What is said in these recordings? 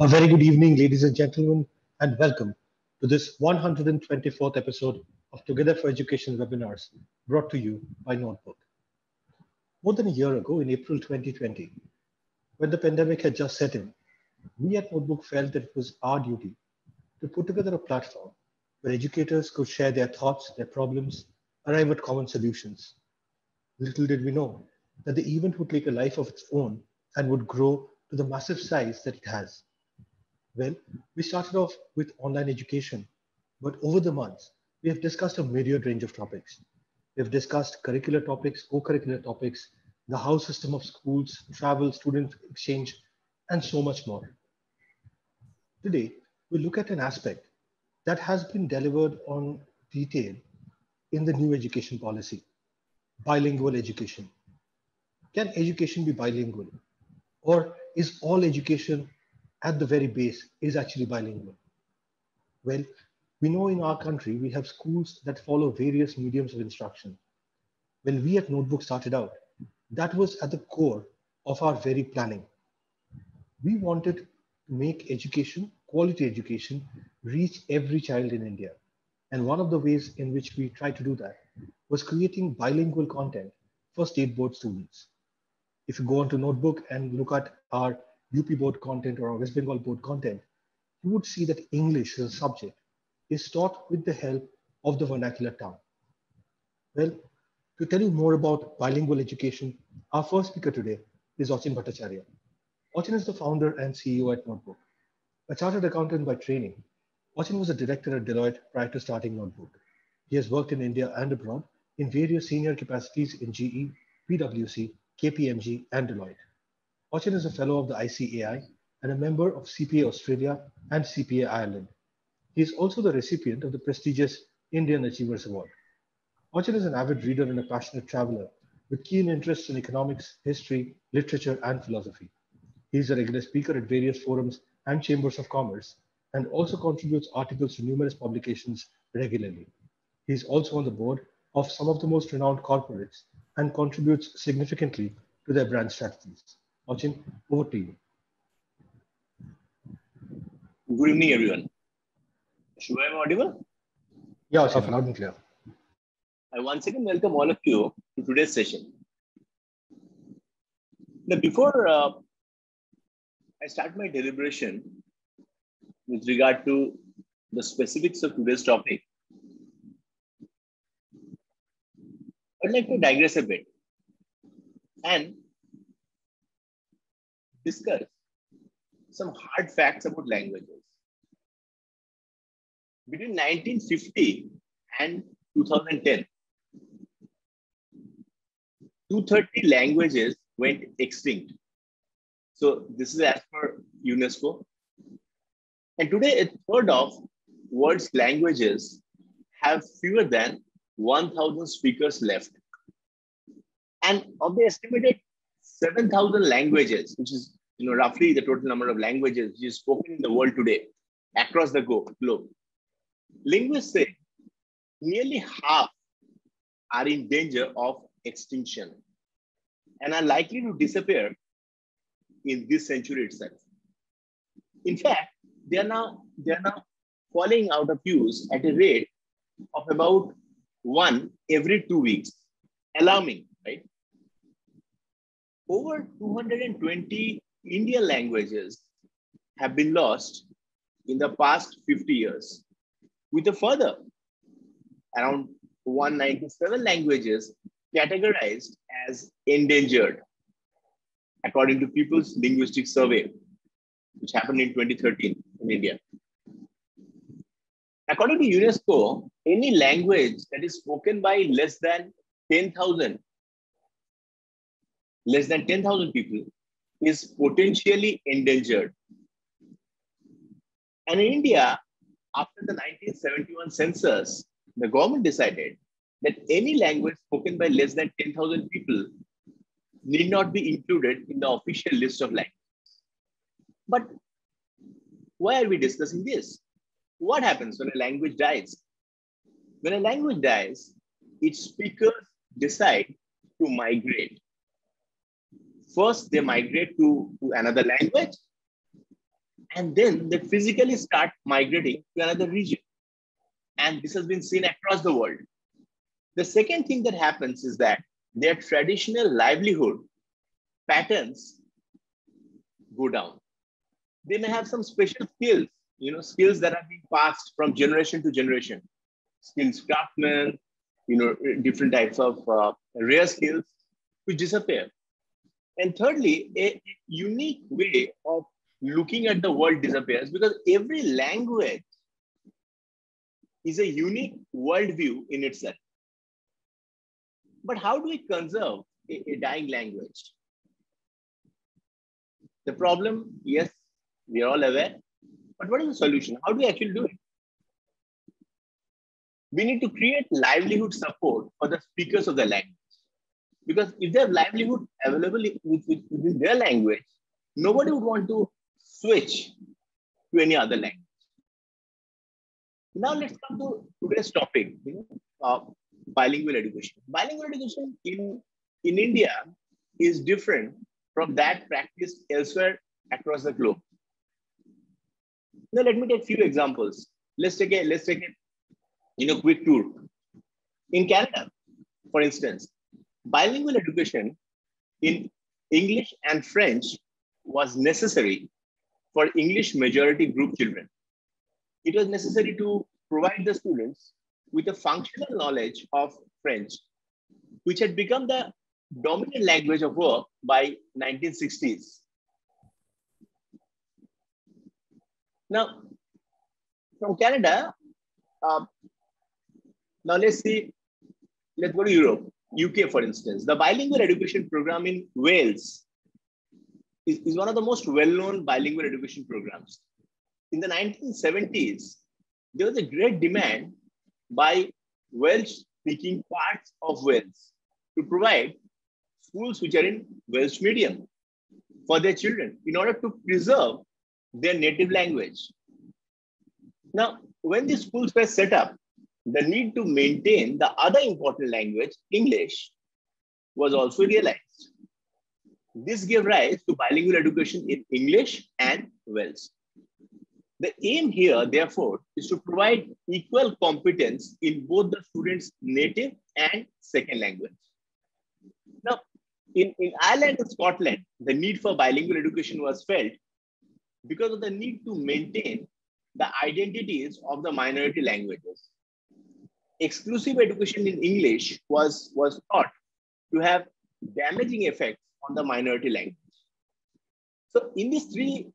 A very good evening, ladies and gentlemen, and welcome to this 124th episode of Together for Education webinars brought to you by Notebook. More than a year ago, in April 2020, when the pandemic had just set in, we at Notebook felt that it was our duty to put together a platform where educators could share their thoughts, their problems, arrive at common solutions. Little did we know that the event would take a life of its own and would grow to the massive size that it has. Well, we started off with online education, but over the months, we have discussed a myriad range of topics. We've discussed curricular topics, co-curricular topics, the house system of schools, travel, student exchange, and so much more. Today, we'll look at an aspect that has been delivered on detail in the new education policy, bilingual education. Can education be bilingual? Or is all education at the very base is actually bilingual? Well, we know in our country, we have schools that follow various mediums of instruction. When we at Notebook started out, that was at the core of our very planning. We wanted to make education, quality education, reach every child in India. And one of the ways in which we tried to do that was creating bilingual content for state board students. If you go onto Notebook and look at our UP board content or our West Bengal board content, you would see that English as a subject is taught with the help of the vernacular tongue. Well, to tell you more about bilingual education, our first speaker today is Achin Bhattacharya. Achin is the founder and CEO at Notebook. A chartered accountant by training, Achin was a director at Deloitte prior to starting Notebook. He has worked in India and abroad in various senior capacities in GE, PwC, KPMG, and Deloitte. Achin is a fellow of the ICAI and a member of CPA Australia and CPA Ireland. He is also the recipient of the prestigious Indian Achievers Award. Achin is an avid reader and a passionate traveler with keen interests in economics, history, literature, and philosophy. He is a regular speaker at various forums and chambers of commerce and also contributes articles to numerous publications regularly. He is also on the board of some of the most renowned corporates and contributes significantly to their brand strategies. Achin, over to you. Good evening, everyone. Should I be audible? Yeah, it's loud and clear. I once again welcome all of you to today's session. Now, before I start my deliberation with regard to the specifics of today's topic, I'd like to digress a bit and discuss some hard facts about languages. Between 1950 and 2010, 230 languages went extinct. So this is as per UNESCO. And today, a third of world's languages have fewer than 1,000 speakers left. And of the estimated 7,000 languages, which is roughly the total number of languages which is spoken in the world today across the globe, linguists say nearly half are in danger of extinction and are likely to disappear in this century itself. In fact, they are now falling out of use at a rate of about one every 2 weeks. Alarming, right? Over 220 Indian languages have been lost in the past 50 years, with a further around 197 languages categorized as endangered, according to People's Linguistic Survey, which happened in 2013 in India. According to UNESCO, any language that is spoken by less than 10,000 people is potentially endangered. And in India, after the 1971 census, the government decided that any language spoken by less than 10,000 people need not be included in the official list of languages. But why are we discussing this? What happens when a language dies? When a language dies, its speakers decide to migrate. First, they migrate to another language, and then they physically start migrating to another region. And this has been seen across the world. The second thing that happens is that their traditional livelihood patterns go down. They may have some special skills, skills that are being passed from generation to generation. Skills craftsmen, different types of rare skills which disappear. And thirdly, a unique way of looking at the world disappears because every language is a unique worldview in itself. But how do we conserve a dying language? The problem, yes, we are all aware, but what is the solution? How do we actually do it? We need to create livelihood support for the speakers of the language. Because if they have livelihood available within their language, nobody would want to switch to any other language. Now let's come to today's topic, bilingual education. Bilingual education in India is different from that practiced elsewhere across the globe. Now let me take a few examples. Let's take a quick tour. In Canada, for instance, bilingual education in English and French was necessary for English majority group children. It was necessary to provide the students with a functional knowledge of French, which had become the dominant language of work by 1960s. Now, from Canada, let's go to Europe, UK, for instance. The bilingual education program in Wales is one of the most well-known bilingual education programs. In the 1970s, there was a great demand by Welsh-speaking parts of Wales to provide schools which are in Welsh medium for their children in order to preserve their native language. Now, when these schools were set up, the need to maintain the other important language, English, was also realized. This gave rise to bilingual education in English and Welsh. The aim here, therefore, is to provide equal competence in both the students' native and second language. Now, in Ireland and Scotland, the need for bilingual education was felt because of the need to maintain the identities of the minority languages. Exclusive education in English was thought to have damaging effects on the minority language. So in these three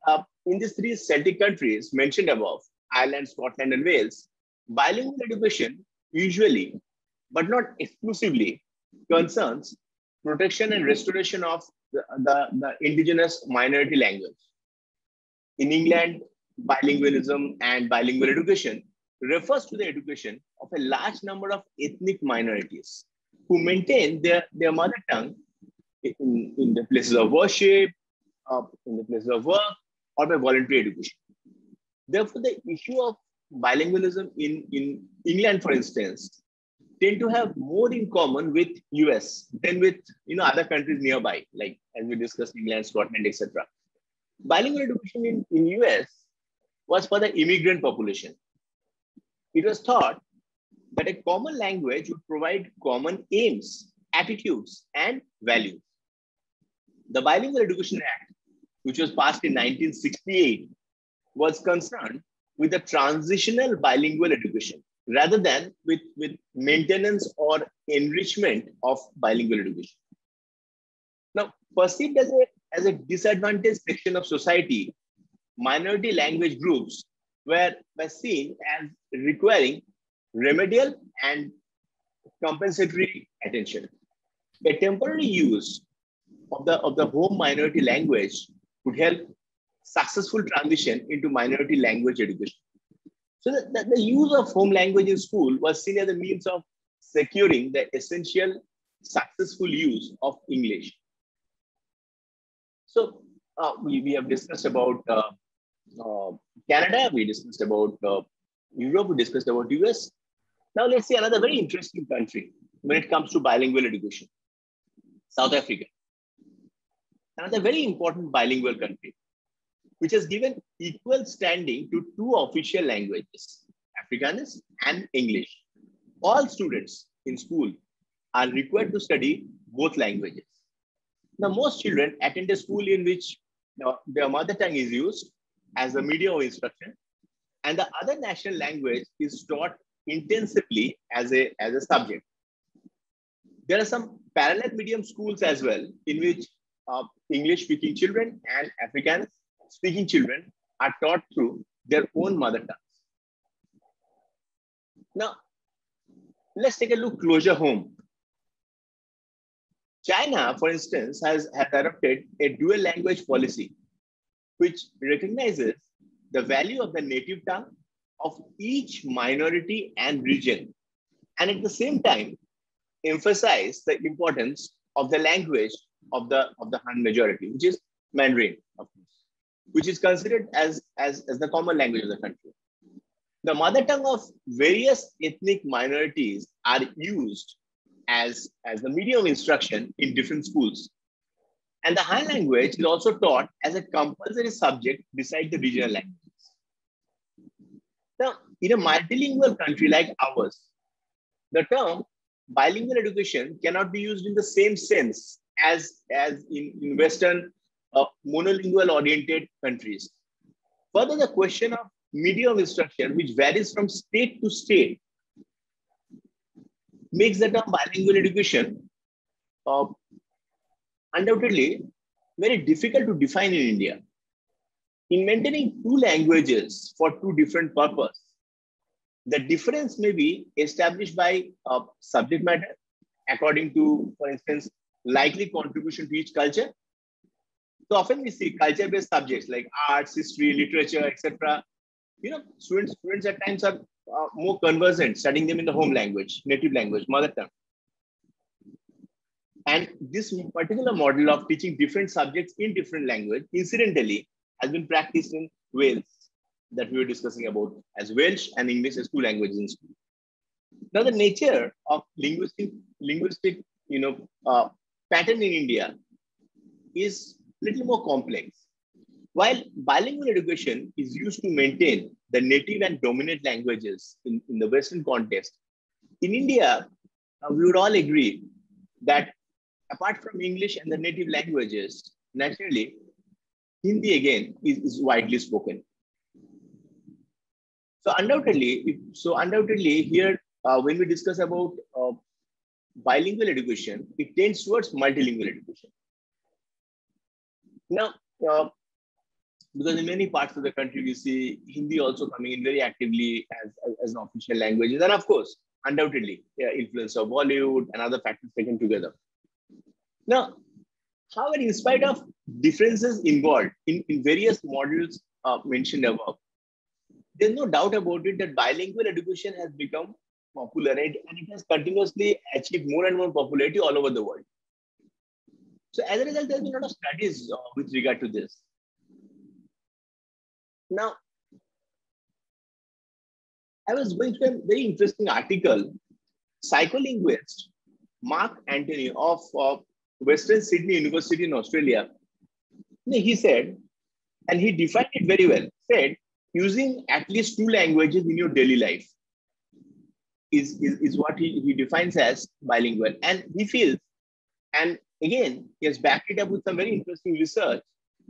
Celtic countries mentioned above, Ireland, Scotland, and Wales, bilingual education usually, but not exclusively, concerns protection and restoration of the indigenous minority language. In England, bilingualism and bilingual education refers to the education of a large number of ethnic minorities who maintain their mother tongue in the places of worship, in the places of work, or by voluntary education. Therefore, the issue of bilingualism in England, for instance, tend to have more in common with US than with other countries nearby, like as we discussed England, Scotland, etc. Bilingual education in US was for the immigrant population. It was thought that a common language would provide common aims, attitudes, and values. The Bilingual Education Act, which was passed in 1968, was concerned with a transitional bilingual education rather than with maintenance or enrichment of bilingual education. Now, perceived as a disadvantaged section of society, minority language groups were seen as requiring remedial and compensatory attention. A temporary use of the home minority language would help successful transition into minority language education. So the use of home language in school was seen as a means of securing the essential successful use of English. So we have discussed about Canada, we discussed about Europe, we discussed about US. Now let's see another very interesting country when it comes to bilingual education, South Africa. Another very important bilingual country. which has given equal standing to two official languages, Afrikaans and English. All students in school are required to study both languages. Now, most children attend a school in which their mother tongue is used as the medium of instruction, and the other national language is taught intensively as a subject. There are some parallel medium schools as well, in which English-speaking children and Afrikaans-speaking children are taught through their own mother tongues. Now, let's take a look closer home. China, for instance, has adopted a dual language policy, which recognizes the value of the native tongue of each minority and region, and at the same time emphasize the importance of the language of the Han majority, which is Mandarin, of course, which is considered as the common language of the country. The mother tongue of various ethnic minorities are used as the medium of instruction in different schools. And the Han language is also taught as a compulsory subject beside the regional languages. Now, in a multilingual country like ours, the term bilingual education cannot be used in the same sense as in Western monolingual oriented countries. Further, the question of medium of instruction, which varies from state to state, makes the term bilingual education undoubtedly very difficult to define in India. In maintaining two languages for two different purposes, the difference may be established by subject matter according to, for instance, likely contribution to each culture. So often we see culture-based subjects like arts, history, literature, etc. You know, students at times are more conversant studying them in the home language, native language, mother tongue. And this particular model of teaching different subjects in different language, incidentally, has been practiced in Wales, that we were discussing about, as Welsh and English as two languages in school. Now, the nature of linguistic pattern in India is little more complex. While bilingual education is used to maintain the native and dominant languages in the Western context, in India, we would all agree that apart from English and the native languages, naturally, Hindi again is widely spoken. So undoubtedly here, when we discuss about bilingual education, it tends towards multilingual education. Now, because in many parts of the country, we see Hindi also coming in very actively as an official language. And of course, undoubtedly, influence of Bollywood and other factors taken together. Now, however, in spite of differences involved in various models mentioned above, there's no doubt about it that bilingual education has become popular, and it has continuously achieved more and more popularity all over the world. So as a result, there's been a lot of studies with regard to this. Now, I was going through a very interesting article. Psycholinguist Mark Antony of Western Sydney University in Australia, he said, and he defined it very well, said, using at least two languages in your daily life is what he defines as bilingual. And he feels, and again, he has backed it up with some very interesting research,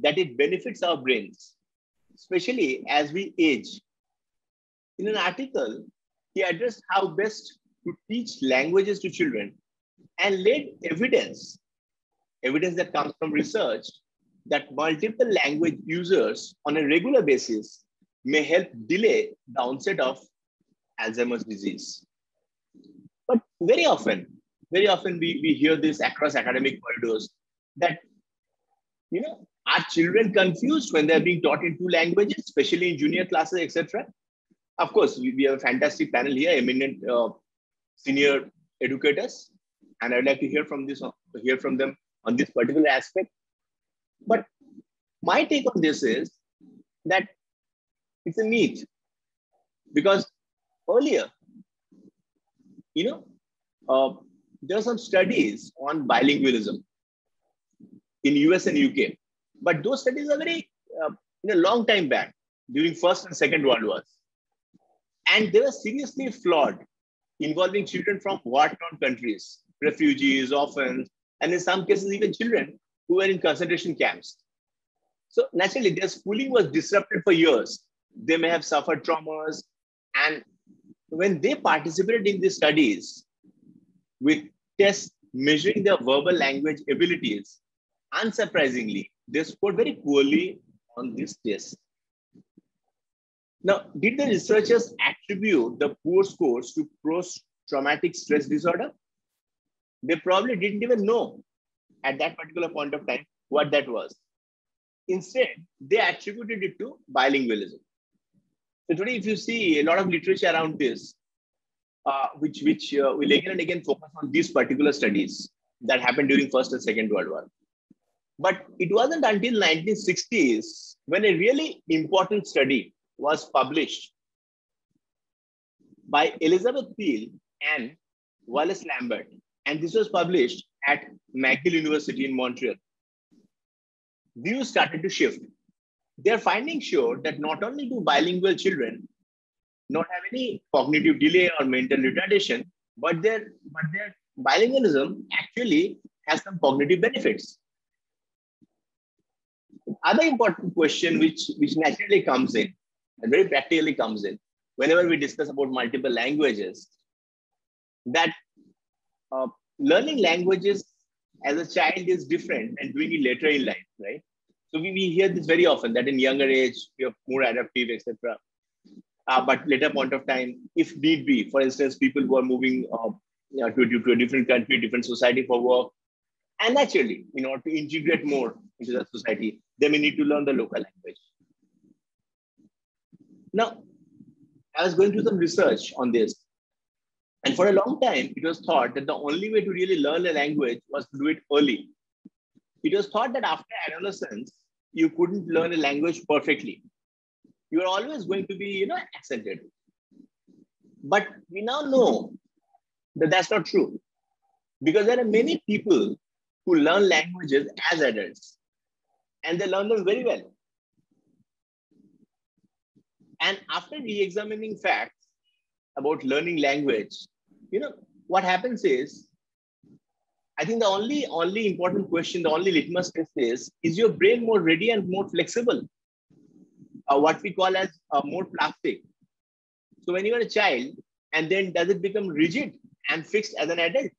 that it benefits our brains, especially as we age. In an article, he addressed how best to teach languages to children and laid evidence that comes from research, that multiple language users on a regular basis may help delay the onset of Alzheimer's disease. But very often we hear this across academic corridors, that, you know, are children confused when they're being taught in two languages, especially in junior classes, etc.? Of course, we have a fantastic panel here, eminent senior educators, and I'd like to hear from them on this particular aspect. But my take on this is that it's a myth, because earlier, there are some studies on bilingualism in US and UK, but those studies are very in a long time back during First and Second World Wars. And they were seriously flawed, involving children from war-torn countries, refugees, orphans, and in some cases, even children who were in concentration camps. So naturally, their schooling was disrupted for years. They may have suffered traumas. And when they participated in these studies with tests measuring their verbal language abilities, unsurprisingly, they scored very poorly on these tests. Now, did the researchers attribute the poor scores to post-traumatic stress disorder? They probably didn't even know at that particular point of time what that was. Instead, they attributed it to bilingualism. So today, if you see a lot of literature around this, which will again and again focus on these particular studies that happened during First and Second World War. But it wasn't until 1960s when a really important study was published by Elizabeth Peel and Wallace Lambert. And this was published at McGill University in Montreal. Views started to shift. Their findings showed that not only do bilingual children not have any cognitive delay or mental retardation, but their bilingualism actually has some cognitive benefits. Other important question which naturally comes in, and very practically comes in, whenever we discuss about multiple languages, that learning languages as a child is different and doing it later in life, right? So we hear this very often, that in younger age, we are more adaptive, etc. But later point of time, if need be, for instance, people who are moving to a different country, different society for work, and naturally, in order to integrate more into that society, they may need to learn the local language. Now, I was going through some research on this. And for a long time, it was thought that the only way to really learn a language was to do it early. It was thought that after adolescence, you couldn't learn a language perfectly. You are always going to be, accented. But we now know that that's not true, because there are many people who learn languages as adults, and they learn them very well. And after re-examining facts about learning language, what happens is, I think the only important question, the only litmus test is your brain more ready and more flexible? What we call as more plastic. So when you are a child, and then does it become rigid and fixed as an adult?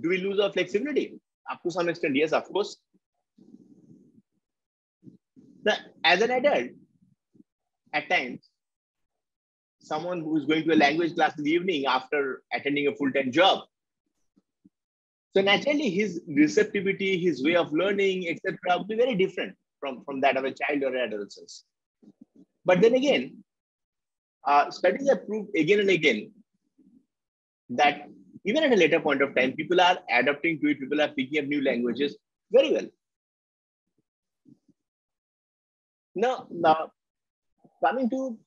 Do we lose our flexibility? Up to some extent, yes, of course. Now, as an adult, at times, someone who is going to a language class in the evening after attending a full-time job. So naturally, his receptivity, his way of learning, etc., will be very different from that of a child or adolescent. But then again, studies have proved again and again that even at a later point of time, people are adapting to it, people are picking up new languages very well. Now coming to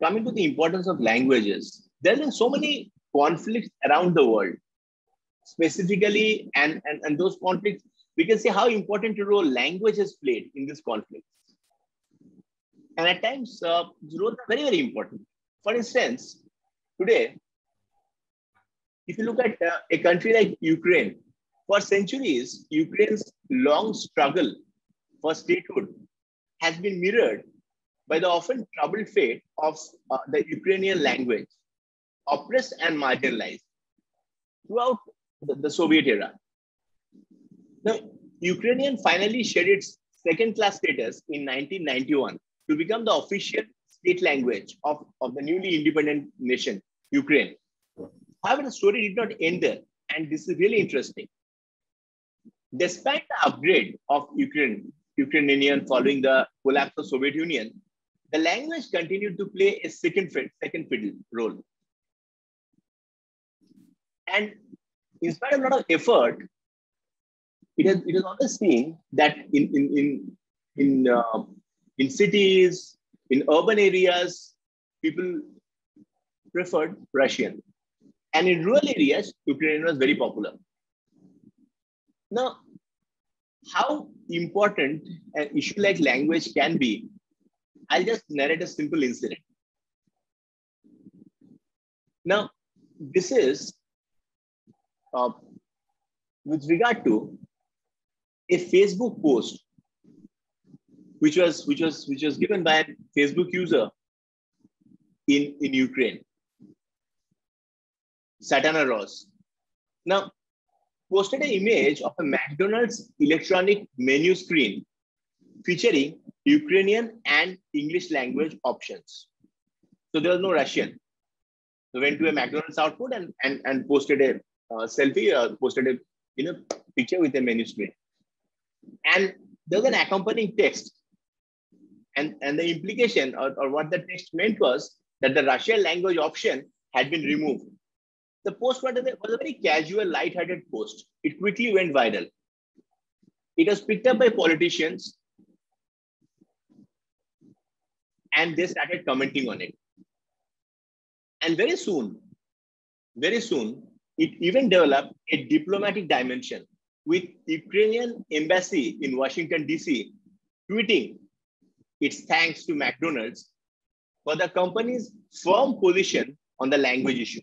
the importance of languages, there have been so many conflicts around the world, specifically, and those conflicts, we can see how important a role language has played in this conflict. And at times, roles are very, very important. For instance, today, if you look at a country like Ukraine, for centuries, Ukraine's long struggle for statehood has been mirrored by the often troubled fate of the Ukrainian language, oppressed and marginalized throughout the Soviet era. Now, Ukrainian finally shed its second-class status in 1991 to become the official state language of the newly independent nation, Ukraine. However, the story did not end there, and this is really interesting. Despite the upgrade of Ukrainian following the collapse of Soviet Union, the language continued to play a second fiddle role. And in spite of a lot of effort, it has always seen that in cities, in urban areas, people preferred Russian. And in rural areas, Ukrainian was very popular. Now, how important an issue like language can be, I'll just narrate a simple incident. Now, this is with regard to a Facebook post, which was given by a Facebook user in Ukraine, Satana Ross. Now, posted an image of a McDonald's electronic menu screen featuring Ukrainian and English language options. So there was no Russian. So went to a McDonald's output and posted a selfie, posted a picture with a menu screen. And there was an accompanying text. And the implication or what the text meant was that the Russian language option had been removed. The post was a very casual, light-hearted post. It quickly went viral. It was picked up by politicians and they started commenting on it. And very soon, it even developed a diplomatic dimension with Ukrainian embassy in Washington, DC, tweeting its thanks to McDonald's for the company's firm position on the language issue.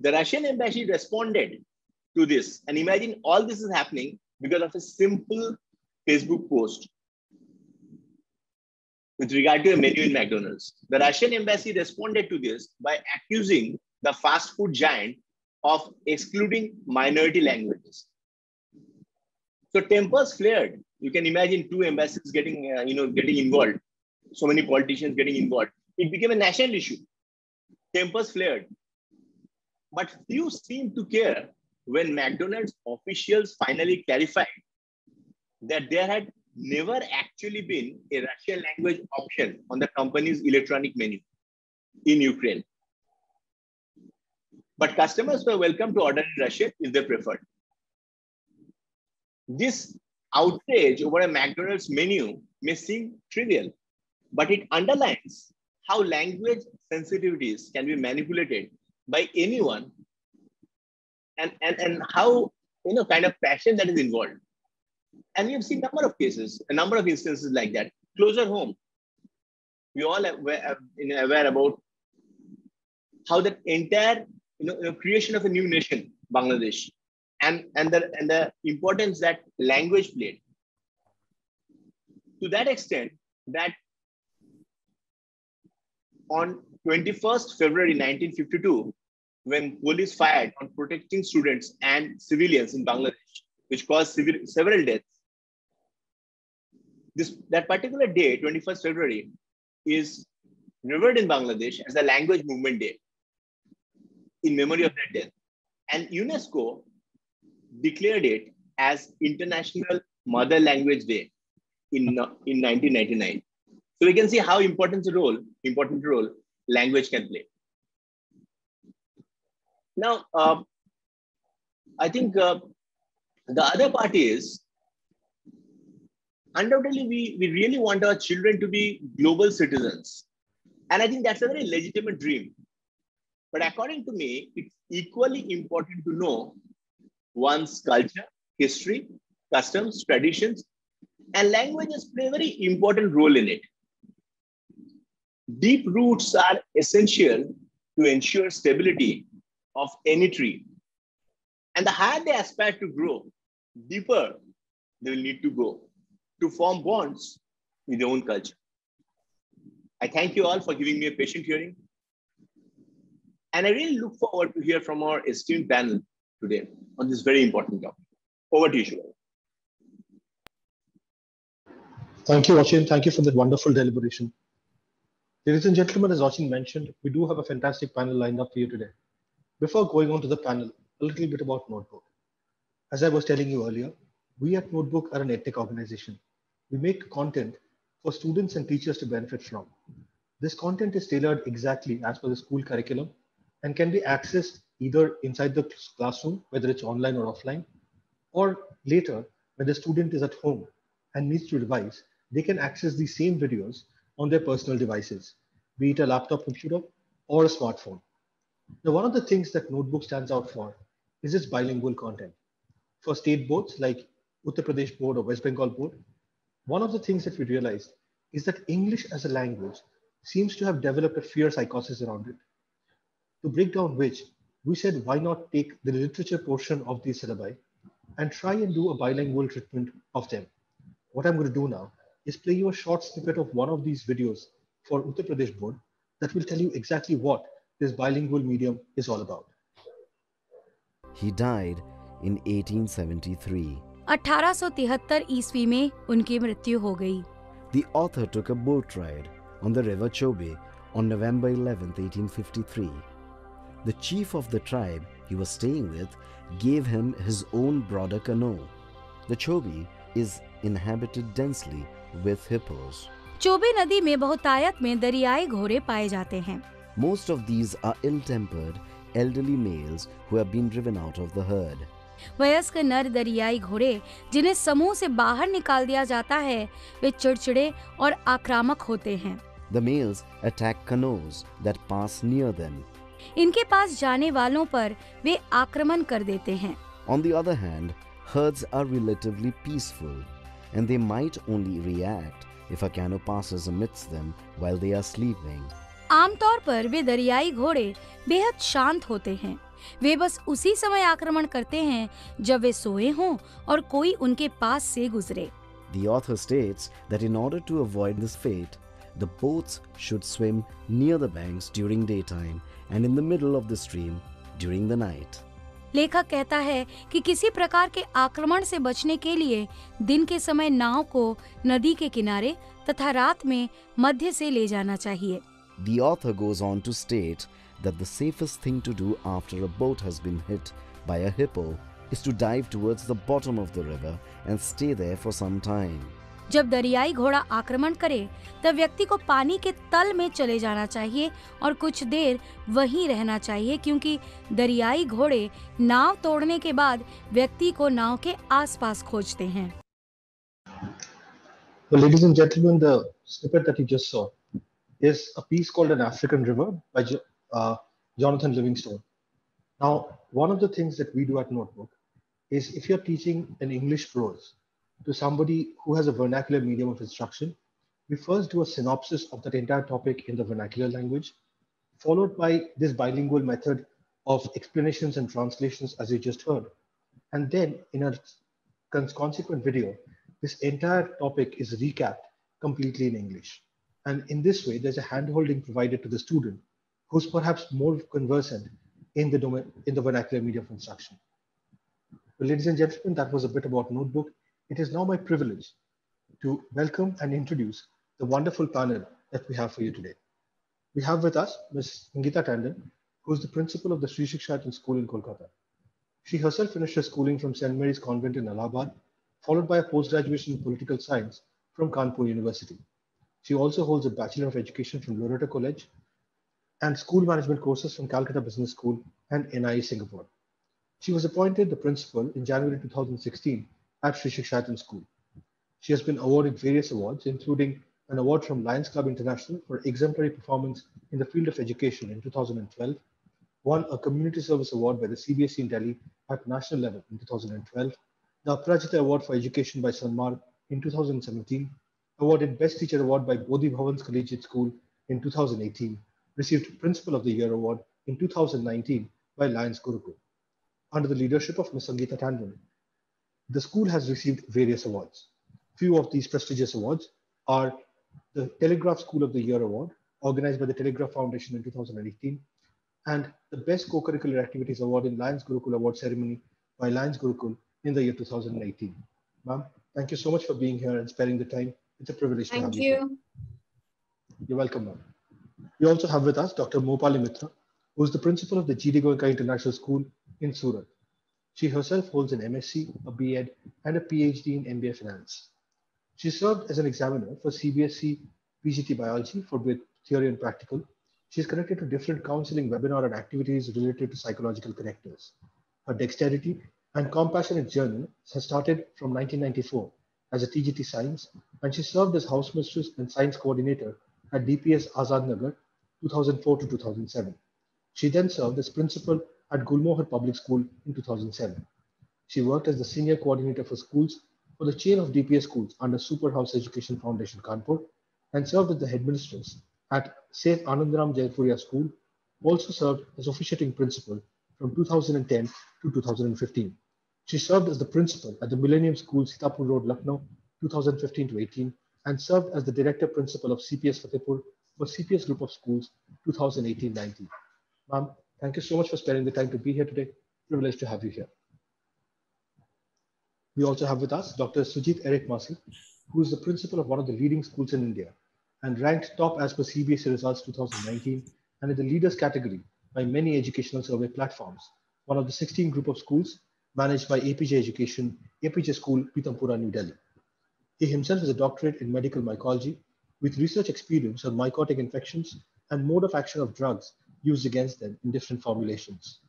The Russian embassy responded to this, and imagine all this is happening because of a simple Facebook post with regard to a menu in McDonald's. The Russian embassy responded to this by accusing the fast food giant of excluding minority languages. So tempers flared. You can imagine two embassies getting involved, so many politicians getting involved. It became a national issue. Tempers flared. But few seemed to care when McDonald's officials finally clarified that there had never actually been a Russian language option on the company's electronic menu in Ukraine. But customers were welcome to order in Russian if they preferred. This outrage over a McDonald's menu may seem trivial, but it underlines how language sensitivities can be manipulated by anyone and how kind of passion that is involved. And we have seen a number of instances like that. Closer home, we all are aware about how the entire creation of a new nation, Bangladesh, and the importance that language played. To that extent that on 21st February 1952, when police fired on protecting students and civilians in Bangladesh, which caused several deaths. That particular day, 21st February, is revered in Bangladesh as the Language Movement Day in memory of that death. And UNESCO declared it as International Mother Language Day in 1999. So we can see how important role language can play. Now, I think the other part is, undoubtedly, we really want our children to be global citizens. And I think that's a very legitimate dream. But according to me, it's equally important to know one's culture, history, customs, traditions, and languages play a very important role in it. Deep roots are essential to ensure stability of any tree. And the higher they aspire to grow, deeper they will need to go to form bonds with their own culture. I thank you all for giving me a patient hearing. And I really look forward to hear from our esteemed panel today on this very important topic. Over to you, Shubha. Thank you, Achin. Thank you for that wonderful deliberation. Ladies and gentlemen, as Achin mentioned, we do have a fantastic panel lined up for you today. Before going on to the panel, a little bit about Notebook. As I was telling you earlier, we at Notebook are an ethnic organization. We make content for students and teachers to benefit from. This content is tailored exactly as per the school curriculum and can be accessed either inside the classroom, whether it's online or offline, or later when the student is at home and needs to revise, they can access these same videos on their personal devices, be it a laptop computer or a smartphone. Now, one of the things that Notebook stands out for is its bilingual content. for state boards like Uttar Pradesh board or West Bengal board, one of the things that we realized is that English as a language seems to have developed a fear psychosis around it. To break down which, we said, why not take the literature portion of these syllabi and try and do a bilingual treatment of them. What I'm going to do now is play you a short snippet of one of these videos for Uttar Pradesh board that will tell you exactly what this bilingual medium is all about. He died in 1873. 1873 ईस्वी में उनकी मृत्यु हो गई. The author took a boat ride on the river Chobe on November 11, 1853. The chief of the tribe he was staying with gave him his own broader canoe. The Chobe is inhabited densely with hippos. Chobe नदी में बहुतायत में दरियाई घोड़े पाए जाते हैं. Most of these are ill-tempered elderly males who have been driven out of the herd. वयस्क नर दरियाई घोड़े जिन्हें समूह से बाहर निकाल दिया जाता है वे चिड़चिड़े और आक्रामक होते हैं. The males attack canoes that pass near them. इनके पास जाने वालों पर वे आक्रमण कर देते हैं. On the other hand, herds are relatively peaceful and they might only react if a canoe passes amidst them while they are sleeping. आमतौर पर वे दरियाई घोड़े बेहद शांत होते हैं. वे बस उसी समय आक्रमण करते हैं जब वे सोए हों और कोई उनके पास से गुजरे. The author states that in order to avoid this fate, the boats should swim near the banks during daytime and in the middle of the stream during the night. लेखक कहता है कि किसी प्रकार के आक्रमण से बचने के लिए दिन के समय नाव को नदी के किनारे तथा रात में मध्य से ले जाना चाहिए. The author goes on to state that the safest thing to do after a boat has been hit by a hippo is to dive towards the bottom of the river and stay there for some time. जब दरियाई घोड़ा आक्रमण करे तब व्यक्ति को पानी के तल में चले जाना चाहिए और कुछ देर वहीं रहना चाहिए क्योंकि दरियाई घोड़े नाव तोड़ने के बाद व्यक्ति को नाव के आसपास खोजते हैं. Well, ladies and gentlemen, the snippet that you just saw is a piece called An African River by Jonathan Livingstone. Now, one of the things that we do at Notebook is if you're teaching an English prose to somebody who has a vernacular medium of instruction, we first do a synopsis of that entire topic in the vernacular language, followed by this bilingual method of explanations and translations as you just heard. And then in a consequent video, this entire topic is recapped completely in English. And in this way, there's a hand-holding provided to the student who's perhaps more conversant in the domain, in the vernacular medium of instruction. Well, ladies and gentlemen, that was a bit about Notebook. It is now my privilege to welcome and introduce the wonderful panel that we have for you today. We have with us Ms. Sangeeta Tandon, who is the principal of the Shri Shikshayatan School in Kolkata. She herself finished her schooling from St. Mary's Convent in Allahabad, followed by a post-graduation in political science from Kanpur University. She also holds a Bachelor of Education from Loreto College and School Management courses from Calcutta Business School and NIE Singapore. She was appointed the principal in January 2016 at Shri Shikshayatan School. She has been awarded various awards, including an award from Lions Club International for exemplary performance in the field of education in 2012, won a Community Service Award by the CBSE in Delhi at national level in 2012, the Aprajita Award for Education by Sanmar in 2017, awarded Best Teacher Award by Bodhi Bhavan's Collegiate School in 2018, received Principal of the Year Award in 2019 by Lions Gurukul. Under the leadership of Ms. Sangeeta Tandon, the school has received various awards. Few of these prestigious awards are the Telegraph School of the Year Award, organized by the Telegraph Foundation in 2018, and the Best Co-Curricular Activities Award in Lions Gurukul Award Ceremony by Lions Gurukul in the year 2018. Ma'am, thank you so much for being here and sparing the time. It's a privilege to have you. Thank you. You're welcome, ma'am. We also have with us Dr. Moupali Mittra, who is the principal of the G.D. Goenka International School in Surat. She herself holds an MSc, a B.Ed, and a PhD in MBA Finance. She served as an examiner for CBSE PGT Biology for both theory and practical. She is connected to different counseling webinar and activities related to psychological connectors. Her dexterity and compassionate journey has started from 1994. As a TGT Science, and she served as housemistress and science coordinator at DPS Azad Nagar 2004 to 2007. She then served as principal at Gulmohar Public School in 2007. She worked as the senior coordinator for schools for the chain of DPS schools under Superhouse Education Foundation, Kanpur, and served as the headmistress at Saint Anandaram Jayapuria School, also served as officiating principal from 2010 to 2015. She served as the principal at the Millennium School, Sitapur Road, Lucknow, 2015 to 18, and served as the director principal of CPS Fatehpur for CPS Group of Schools, 2018-19. Ma'am, thank you so much for sparing the time to be here today. Privileged to have you here. We also have with us Dr. Sujeet Eric Masih, who is the principal of one of the leading schools in India and ranked top as per CBSE results 2019 and in the leaders category by many educational survey platforms, one of the 16 group of schools managed by APJ Education, APJ School, Pitampura, New Delhi. He himself is a doctorate in medical mycology with research experience on mycotic infections and mode of action of drugs used against them in different formulations.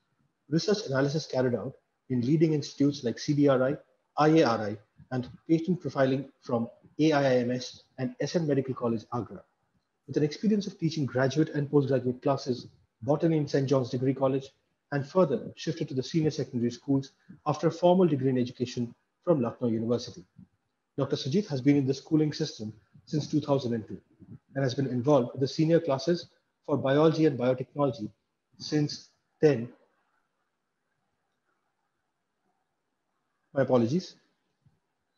Research analysis carried out in leading institutes like CDRI, IARI, and patient profiling from AIIMS and SN Medical College, Agra. With an experience of teaching graduate and postgraduate classes, botany in St. John's Degree College, and further shifted to the senior secondary schools after a formal degree in education from Lucknow University. Dr. Sujeet has been in the schooling system since 2002 and has been involved with the senior classes for biology and biotechnology since then. My apologies.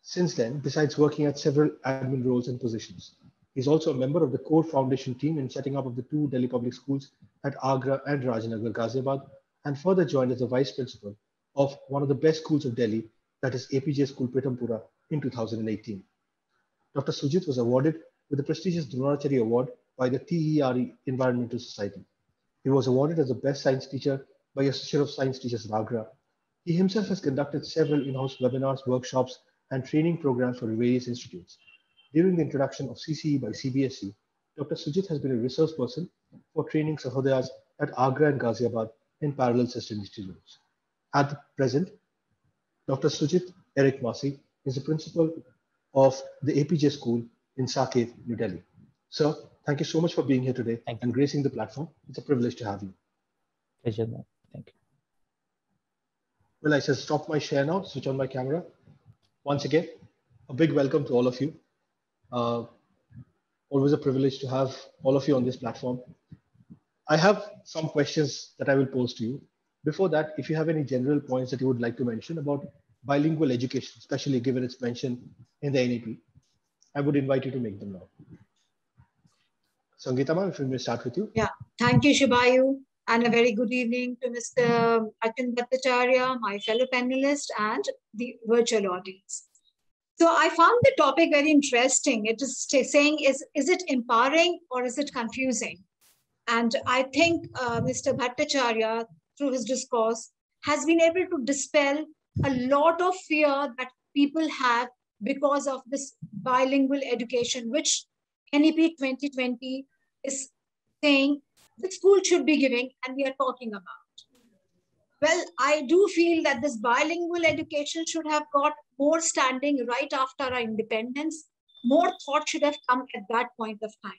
Since then, besides working at several admin roles and positions, he's also a member of the core foundation team in setting up of the two Delhi public schools at Agra and Rajnagar, Ghaziabad, and further joined as the vice principal of one of the best schools of Delhi, that is APJ School, Pitampura, in 2018. Dr. Sujeet was awarded with the prestigious Dronacharya Award by the TERE Environmental Society. He was awarded as the best science teacher by Association of Science Teachers in Agra. He himself has conducted several in-house webinars, workshops, and training programs for various institutes. During the introduction of CCE by CBSE, Dr. Sujeet has been a resource person for training Sahodayas at Agra and Ghaziabad in parallel sister institutes. At present, Dr. Sujeet Eric Masih is the principal of the APJ School in Saket, New Delhi. Sir, thank you so much for being here today and gracing the platform. It's a privilege to have you. Pleasure, man. Thank you. Well, I shall stop my share now, switch on my camera. Once again, a big welcome to all of you. Always a privilege to have all of you on this platform. I have some questions that I will pose to you. Before that, if you have any general points that you would like to mention about bilingual education, especially given its mention in the NEP, I would invite you to make them now. Sangeeta ma'am, if we may start with you. Yeah, thank you, Shibayu. And a very good evening to Mr. Achin Bhattacharya, my fellow panelist, and the virtual audience. So I found the topic very interesting. It is saying, is it empowering or is it confusing? And I think Mr. Bhattacharya, through his discourse, has been able to dispel a lot of fear that people have because of this bilingual education, which NEP 2020 is saying the school should be giving and we are talking about. Well, I do feel that this bilingual education should have got more standing right after our independence. More thought should have come at that point of time.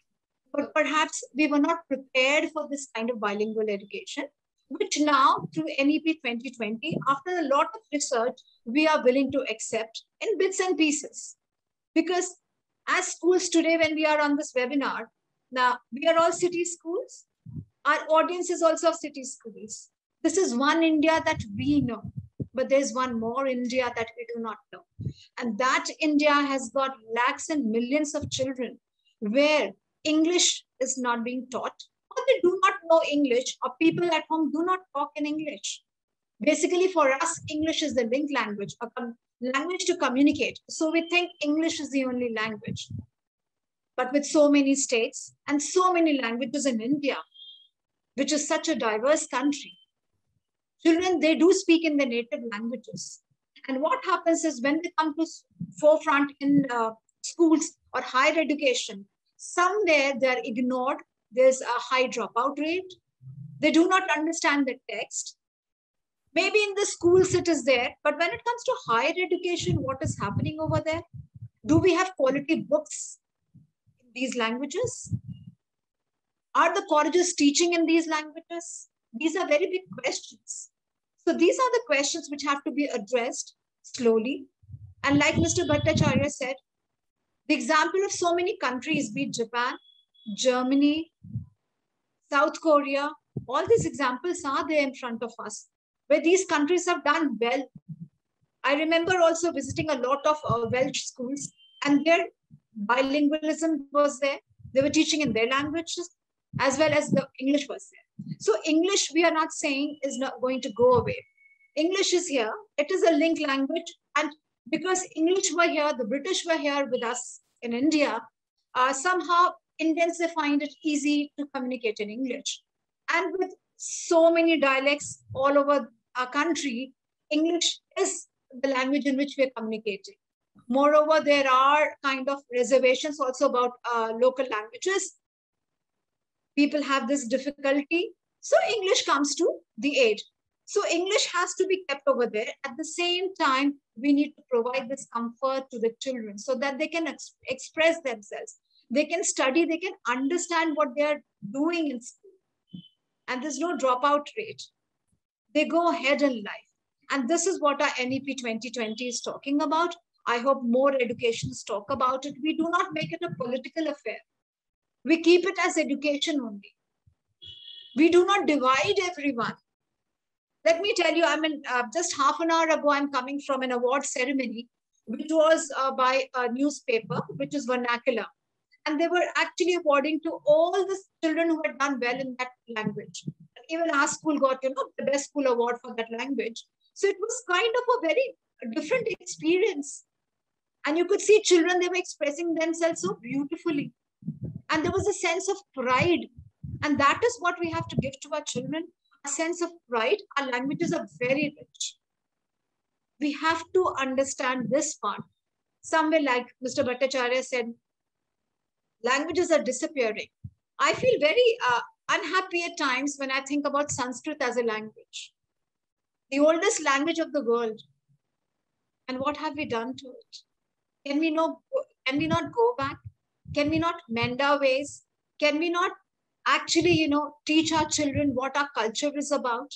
But perhaps we were not prepared for this kind of bilingual education, which now through NEP 2020, after a lot of research, we are willing to accept in bits and pieces. Because as schools today, when we are on this webinar, now we are all city schools. Our audience is also of city schools. This is one India that we know, but there's one more India that we do not know. And that India has got lakhs and millions of children where English is not being taught, or they do not know English, or people at home do not talk in English. Basically for us, English is the link language, a language to communicate. So we think English is the only language. But with so many states and so many languages in India, which is such a diverse country. Children, they do speak in their native languages. And what happens is when they come to forefront in schools or higher education, somewhere they're ignored. There's a high dropout rate. They do not understand the text. Maybe in the schools it is there, but when it comes to higher education, what is happening over there? Do we have quality books in these languages? Are the colleges teaching in these languages? These are very big questions. So these are the questions which have to be addressed slowly. And like Mr. Bhattacharya said, the example of so many countries, be it Japan, Germany, South Korea, all these examples are there in front of us, where these countries have done well. I remember also visiting a lot of Welsh schools, and their bilingualism was there. They were teaching in their languages as well as the English was there. So English, we are not saying, is not going to go away. English is here. It is a linked language. And because English were here, the British were here with us in India, somehow Indians, they find it easy to communicate in English. And with so many dialects all over our country, English is the language in which we are communicating. Moreover, there are kind of reservations also about local languages. People have this difficulty. So English comes to the aid. So English has to be kept over there. At the same time, we need to provide this comfort to the children so that they can express themselves. They can study, they can understand what they are doing in school. And there's no dropout rate. They go ahead in life. And this is what our NEP 2020 is talking about. I hope more educations talk about it. We do not make it a political affair. We keep it as education only. We do not divide everyone. Let me tell you, I mean, just half an hour ago, I'm coming from an award ceremony, which was by a newspaper, which is vernacular. And they were actually awarding to all the children who had done well in that language. Even our school got, you know, the best school award for that language. So it was kind of a very different experience. And you could see children, they were expressing themselves so beautifully. And there was a sense of pride. And that is what we have to give to our children, a sense of pride. Our languages are very rich. We have to understand this part. Somewhere like Mr. Bhattacharya said, languages are disappearing. I feel very unhappy at times when I think about Sanskrit as a language, the oldest language of the world. And what have we done to it? Can we not go back? Can we not mend our ways? Can we not actually, you know, teach our children what our culture is about?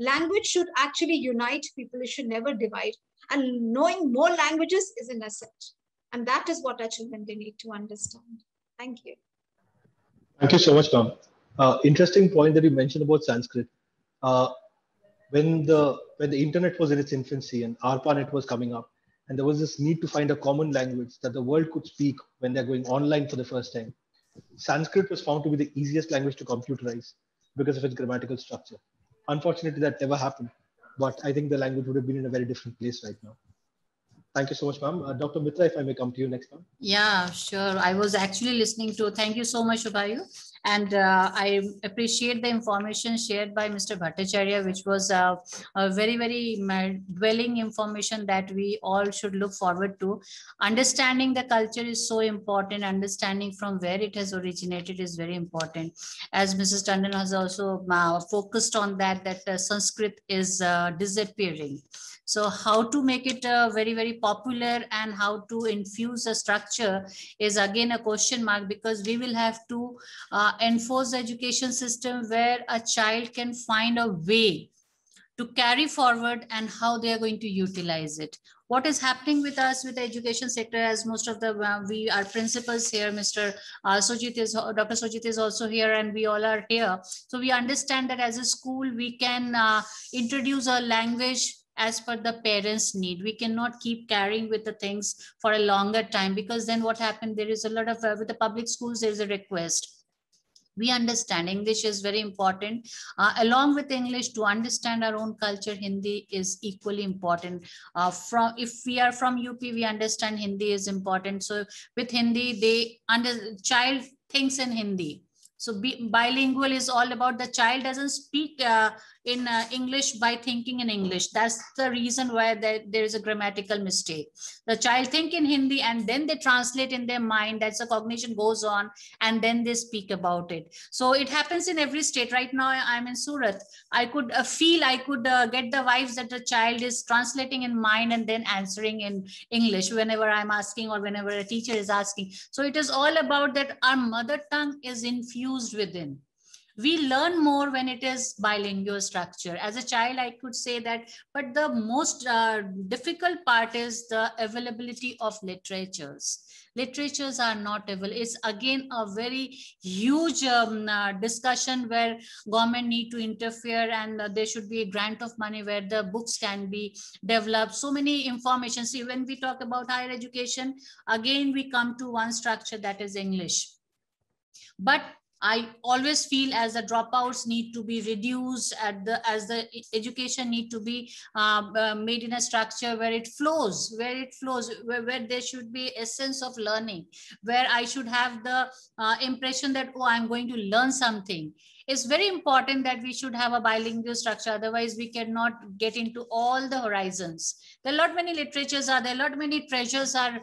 Language should actually unite people. It should never divide. And knowing more languages is an asset. And that is what our children, they need to understand. Thank you. Thank you so much, ma'am. Interesting point that you mentioned about Sanskrit. When the internet was in its infancy and ARPANET was coming up, and there was this need to find a common language that the world could speak when they're going online for the first time, Sanskrit was found to be the easiest language to computerize because of its grammatical structure. Unfortunately, that never happened. But I think the language would have been in a very different place right now. Thank you so much, ma'am. Dr. Mittra, if I may come to you next time. Yeah, sure. I was actually listening to, thank you so much, Ubayu. And I appreciate the information shared by Mr. Bhattacharya, which was a very, very dwelling information that we all should look forward to. Understanding the culture is so important. Understanding from where it has originated is very important. As Mrs. Tandon has also focused on that Sanskrit is disappearing. So how to make it very, very popular and how to infuse a structure is again a question mark, because we will have to enforce the education system where a child can find a way to carry forward and how they are going to utilize it. What is happening with us with the education sector, as most of the, we are principals here, Mr. Sujeet is, Dr. Sujeet is also here, and we all are here. So we understand that as a school, we can introduce a language as per the parents' need. We cannot keep carrying with the things for a longer time, because then what happened, there is a lot of, with the public schools, there's a request. We understand English is very important. Along with English, to understand our own culture, Hindi is equally important. If we are from UP, we understand Hindi is important. So with Hindi, child thinks in Hindi. So bilingual is all about the child doesn't speak in English by thinking in English. That's the reason why there is a grammatical mistake. The child think in Hindi and then they translate in their mind. That's the cognition goes on and then they speak about it. So it happens in every state. Right now I'm in Surat. I could get the vibes that the child is translating in mind and then answering in English whenever I'm asking or whenever a teacher is asking. So it is all about that our mother tongue is infused within. We learn more when it is bilingual structure. As a child, I could say that, but the most difficult part is the availability of literatures. Literatures are not available. It's again a very huge discussion where government need to interfere, and there should be a grant of money where the books can be developed. So many information. See, when we talk about higher education, again, we come to one structure, that is English. But I always feel as the dropouts need to be reduced, as the education need to be made in a structure where it flows, where there should be essence of learning, where I should have the impression that, oh, I'm going to learn something. It's very important that we should have a bilingual structure. Otherwise, we cannot get into all the horizons. There are lot many literatures are there. Lot many treasures are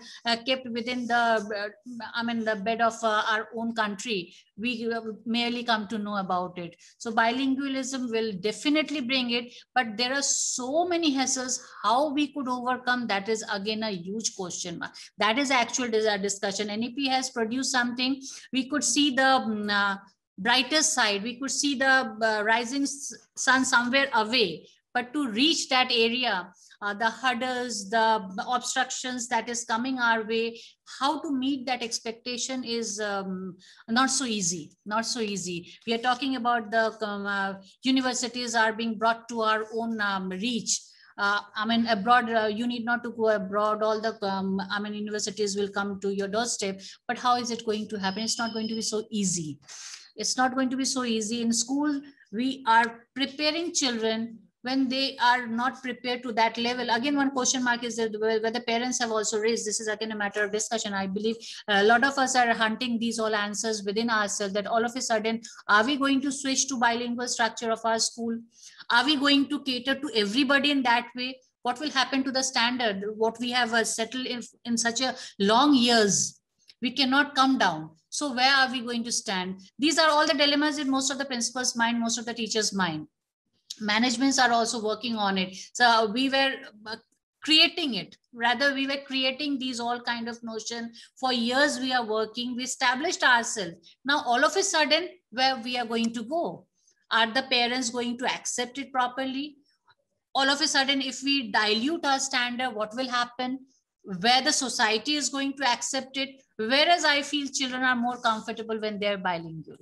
kept within the, the bed of our own country. We merely come to know about it. So bilingualism will definitely bring it, but there are so many hassles. How we could overcome that is again a huge question mark. That is actual discussion. NEP has produced something. We could see the brightest side, we could see the rising sun somewhere away, but to reach that area, the hurdles, the obstructions that is coming our way, how to meet that expectation is not so easy, We are talking about the universities are being brought to our own reach. Abroad, you need not to go abroad. All the, universities will come to your doorstep, but how is it going to happen? It's not going to be so easy. It's not going to be so easy. In school, we are preparing children when they are not prepared to that level. Again, one question mark is that whether parents have also raised, this is again a matter of discussion. I believe a lot of us are hunting these all answers within ourselves, that all of a sudden, are we going to switch to bilingual structure of our school? Are we going to cater to everybody in that way? What will happen to the standard? What we have settled in such a long years, we cannot come down. So where are we going to stand? These are all the dilemmas in most of the principals' mind, most of the teachers' mind. Managements are also working on it. So we were creating it. Rather, we were creating these all kind of notion. For years, we are working. We established ourselves. Now, all of a sudden, where we are going to go? Are the parents going to accept it properly? All of a sudden, if we dilute our standard, what will happen? Where the society is going to accept it? Whereas I feel children are more comfortable when they're bilingual.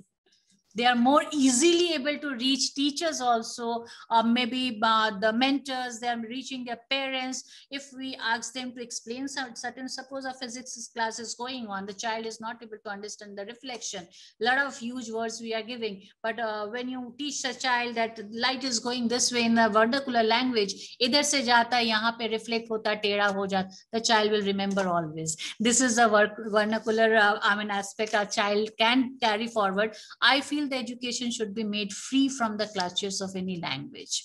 They are more easily able to reach teachers also, or maybe the mentors, they are reaching their parents. If we ask them to explain certain, suppose a physics class is going on, the child is not able to understand the reflection. A lot of huge words we are giving, but when you teach a child that light is going this way in the vernacular language, idhar se jata, yahan pe reflect hota, tera ho jata, the child will remember always. This is a vernacular aspect our child can carry forward. I feel the education should be made free from the clutches of any language,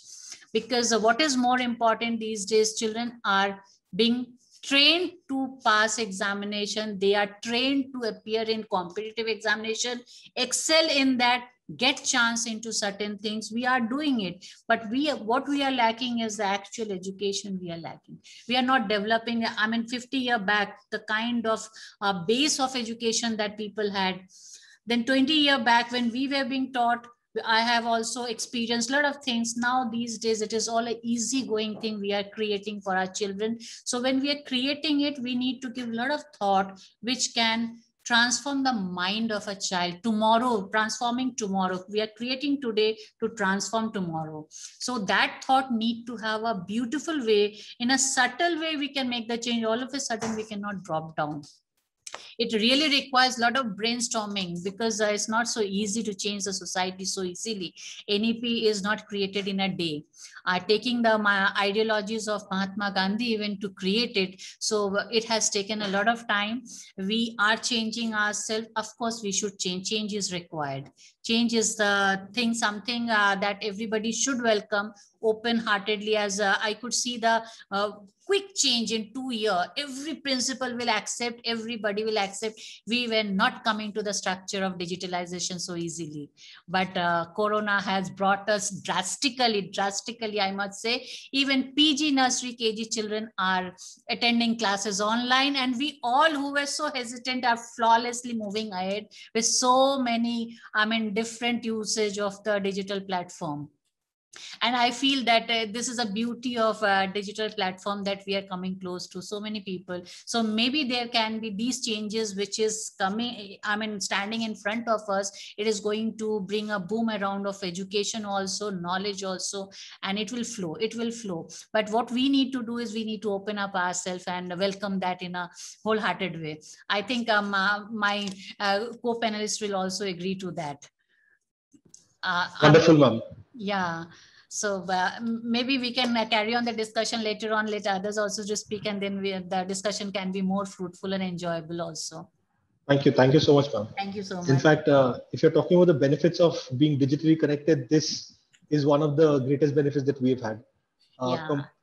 because what is more important these days, children are being trained to pass examination. They are trained to appear in competitive examination, excel in that, get chance into certain things. We are doing it, but what we are lacking is the actual education we are lacking. We are not developing, 50 years back, the kind of base of education that people had. Then 20 years back when we were being taught, I have also experienced a lot of things. Now these days, it is all an easygoing thing we are creating for our children. So when we are creating it, we need to give a lot of thought, which can transform the mind of a child. Tomorrow, transforming tomorrow. We are creating today to transform tomorrow. So that thought need to have a beautiful way. In a subtle way, we can make the change. All of a sudden, we cannot drop down. It really requires a lot of brainstorming, because it's not so easy to change the society so easily. NEP is not created in a day. Taking the ideologies of Mahatma Gandhi even to create it. So it has taken a lot of time. We are changing ourselves. Of course, we should change. Change is required. Change is the thing, something that everybody should welcome. open-heartedly as I could see the quick change in 2 years. Every principal will accept, everybody will accept. We were not coming to the structure of digitalization so easily. But Corona has brought us drastically, I must say. Even PG, nursery, KG children are attending classes online. And we all who were so hesitant are flawlessly moving ahead with so many, different usage of the digital platform. And I feel that this is a beauty of a digital platform that we are coming close to so many people. So maybe there can be these changes which is coming, standing in front of us. It is going to bring a boom around of education also, knowledge also, and it will flow, But what we need to do is we need to open up ourselves and welcome that in a wholehearted way. I think my co-panelists will also agree to that. Wonderful, ma'am. Yeah, so maybe we can carry on the discussion later on, let others also just speak, and then the discussion can be more fruitful and enjoyable also. Thank you so much, ma'am. Thank you so much. In fact, if you're talking about the benefits of being digitally connected, this is one of the greatest benefits that we've had.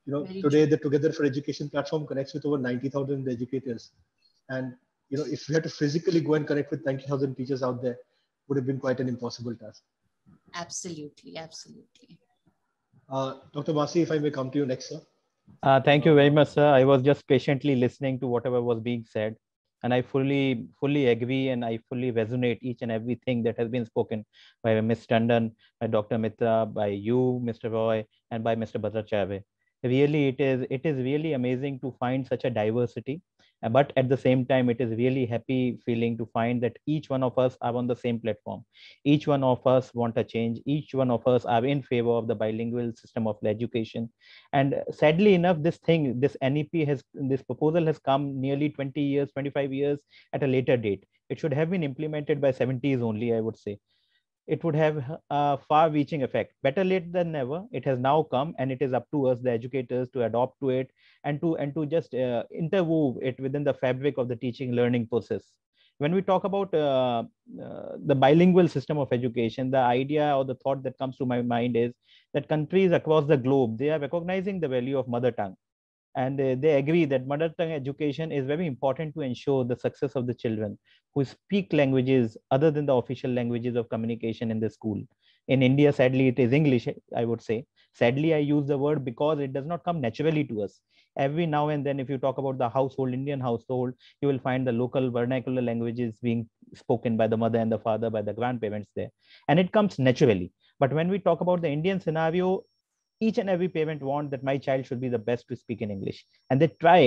Today the Together for Education platform connects with over 90,000 educators, and if we had to physically go and connect with 90,000 teachers out there, would have been quite an impossible task. Absolutely, absolutely. Dr. Masih, if I may come to you next, sir. Thank you very much, sir. I was just patiently listening to whatever was being said, and I fully agree, and I fully resonate each and everything that has been spoken by Ms. Tandon, by Dr. Mittra, by you, Mr. Roy, and by Mr. Bhattacharya. Really, it is really amazing to find such a diversity, but at the same time, it is really happy feeling to find that each one of us are on the same platform. Each one of us want a change. Each one of us are in favor of the bilingual system of education. And sadly enough, this proposal has come nearly 20 years, 25 years at a later date. It should have been implemented by 70s only, I would say. It would have a far-reaching effect. Better late than never. It has now come, and it is up to us, the educators, to adopt to it and to just interwove it within the fabric of the teaching learning process. When we talk about the bilingual system of education, the idea or the thought that comes to my mind is that countries across the globe, they are recognizing the value of mother tongue, and they agree that mother tongue education is very important to ensure the success of the children who speak languages other than the official languages of communication in the school. In India, sadly, it is English, I would say. Sadly, I use the word because it does not come naturally to us. Every now and then, if you talk about the household, Indian household, you will find the local vernacular languages being spoken by the mother and the father, by the grandparents there. And it comes naturally. But when we talk about the Indian scenario, each and every parent wants that my child should be the best to speak in English. And they try,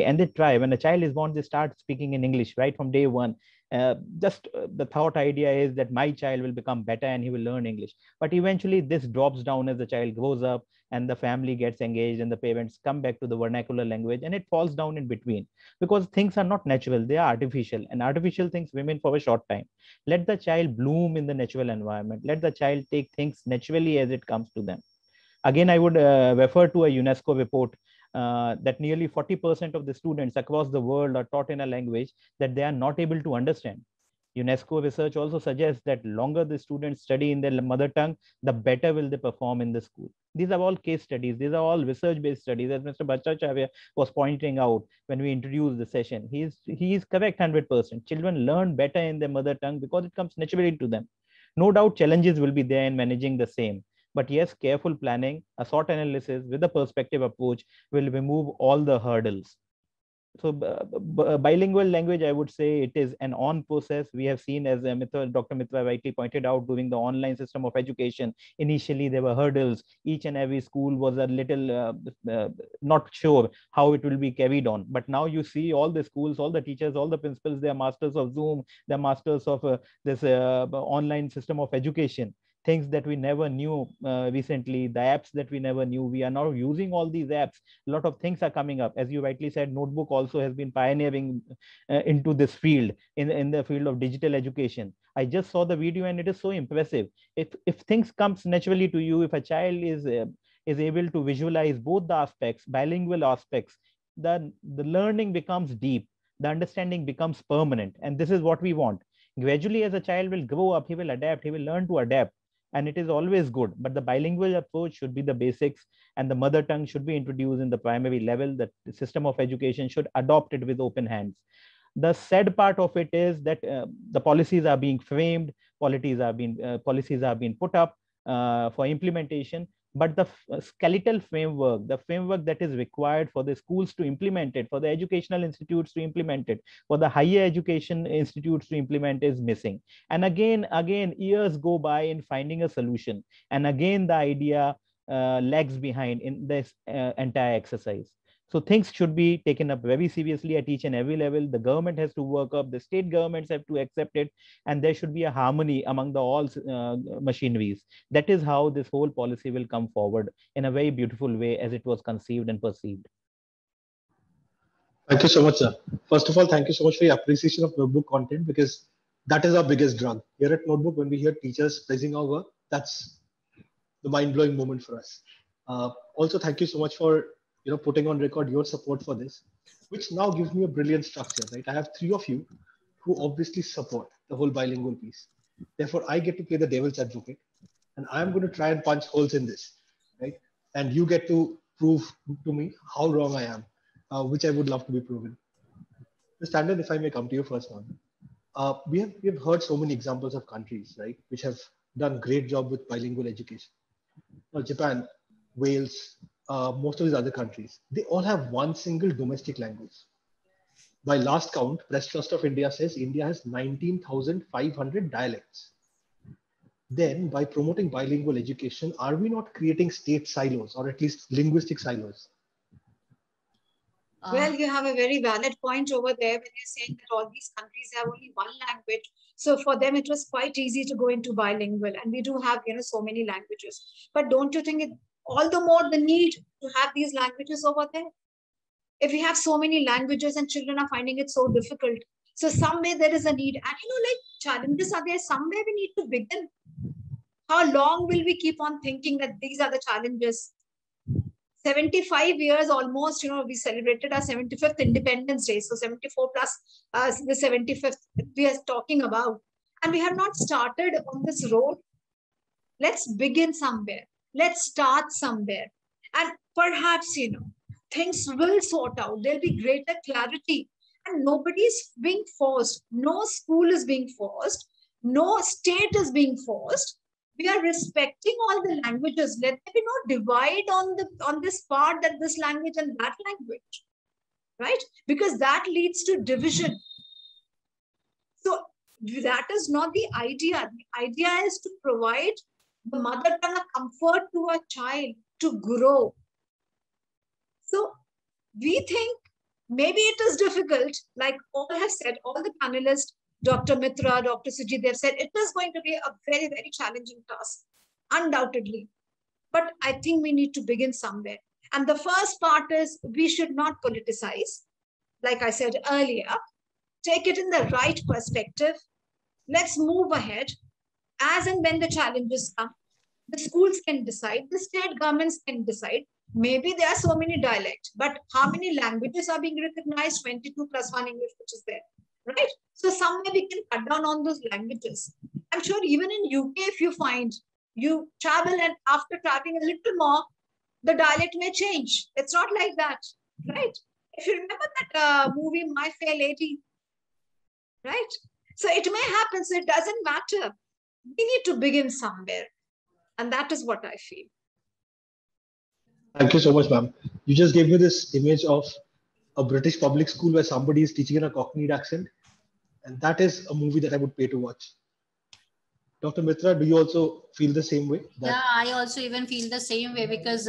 When a child is born, they start speaking in English right from day one. The thought idea is that my child will become better and he will learn English. But eventually this drops down as the child grows up and the family gets engaged and the parents come back to the vernacular language, and it falls down in between because things are not natural. They are artificial, and artificial things remain for a short time. Let the child bloom in the natural environment. Let the child take things naturally as it comes to them. Again, I would refer to a UNESCO report that nearly 40% of the students across the world are taught in a language that they are not able to understand. UNESCO research also suggests that longer the students study in their mother tongue, the better will they perform in the school. These are all case studies. These are all research-based studies, as Mr. Bhattacharya was pointing out when we introduced the session. He is correct 100%. Children learn better in their mother tongue because it comes naturally to them. No doubt challenges will be there in managing the same. But yes, careful planning, a SWOT analysis with a perspective approach will remove all the hurdles. So bilingual language, I would say it is an on process. We have seen, as Dr. Mittra rightly pointed out, during the online system of education, initially there were hurdles. Each and every school was a little not sure how it will be carried on. But now you see all the schools, all the teachers, all the principals, they are masters of Zoom, they are masters of this online system of education. Things that we never knew recently, the apps that we never knew, we are now using all these apps. A lot of things are coming up. As you rightly said, Notebook also has been pioneering into this field, in the field of digital education. I just saw the video and it is so impressive. If things comes naturally to you, if a child is able to visualize both the aspects, bilingual aspects, the learning becomes deep, the understanding becomes permanent. And this is what we want. Gradually, as a child will grow up, he will adapt, he will learn to adapt. and it is always good. But the bilingual approach should be the basics, and the mother tongue should be introduced in the primary level. The system of education should adopt it with open hands. The sad part of it is that the policies are being framed, policies are being put up for implementation, but the skeletal framework, the framework that is required for the schools to implement it, for the educational institutes to implement it, for the higher education institutes to implement, is missing. And again, years go by in finding a solution. And again, the idea lags behind in this entire exercise. So things should be taken up very seriously at each and every level. The government has to work up, the state governments have to accept it, and there should be a harmony among the all machineries. That is how this whole policy will come forward in a very beautiful way as it was conceived and perceived. Thank you so much, sir. First of all, thank you so much for your appreciation of Notebook content, because that is our biggest drug. Here at Notebook, when we hear teachers praising our work, that's the mind-blowing moment for us. Also, thank you so much for putting on record your support for this, which now gives me a brilliant structure, right? I have three of you who obviously support the whole bilingual piece. Therefore, I get to play the devil's advocate, and I'm going to try and punch holes in this, right? And you get to prove to me how wrong I am, which I would love to be proven. Mr. Tandon, if I may come to you first one. We have heard so many examples of countries, right, which have done a great job with bilingual education. Now, Japan, Wales, most of these other countries, they all have one single domestic language. By last count, Press Trust of India says India has 19,500 dialects. Then by promoting bilingual education, are we not creating state silos, or at least linguistic silos? Well, you have a very valid point over there when you're saying that all these countries have only one language. So for them, it was quite easy to go into bilingual, and we do have, so many languages. But don't you think it all the more the need to have these languages over there? If we have so many languages and children are finding it so difficult. So somewhere there is a need. And like challenges are there, somewhere we need to begin. How long will we keep on thinking that these are the challenges? 75 years almost, we celebrated our 75th Independence Day. So 74 plus the 75th we are talking about. And we have not started on this road. Let's begin somewhere. Let's start somewhere, and perhaps, things will sort out. There'll be greater clarity, and nobody's being forced. No school is being forced. No state is being forced. We are respecting all the languages. Let there be no divide on this part, that this language and that language, right? Because that leads to division. So that is not the idea. The idea is to provide the mother tongue a comfort to a child to grow. So we think maybe it is difficult, like all have said, all the panelists, Dr. Mitra, Dr. Sujeet, they've said it is going to be a very, very challenging task, undoubtedly. But I think we need to begin somewhere. And the first part is we should not politicize. Like I said earlier, take it in the right perspective. Let's move ahead. As and when the challenges come, the schools can decide, the state governments can decide. Maybe there are so many dialects, but how many languages are being recognized? 22 plus one English, which is there, right? So somewhere we can cut down on those languages. I'm sure even in UK, if you find you travel and after traveling a little more, the dialect may change. It's not like that, right? If you remember that movie, My Fair Lady, right? So it may happen, so it doesn't matter. We need to begin somewhere, and that is what I feel. Thank you so much, ma'am. You just gave me this image of a British public school where somebody is teaching in a Cockney accent, and that is a movie that I would pay to watch. Dr. Mitra, do you also feel the same way? Yeah, I also even feel the same way, because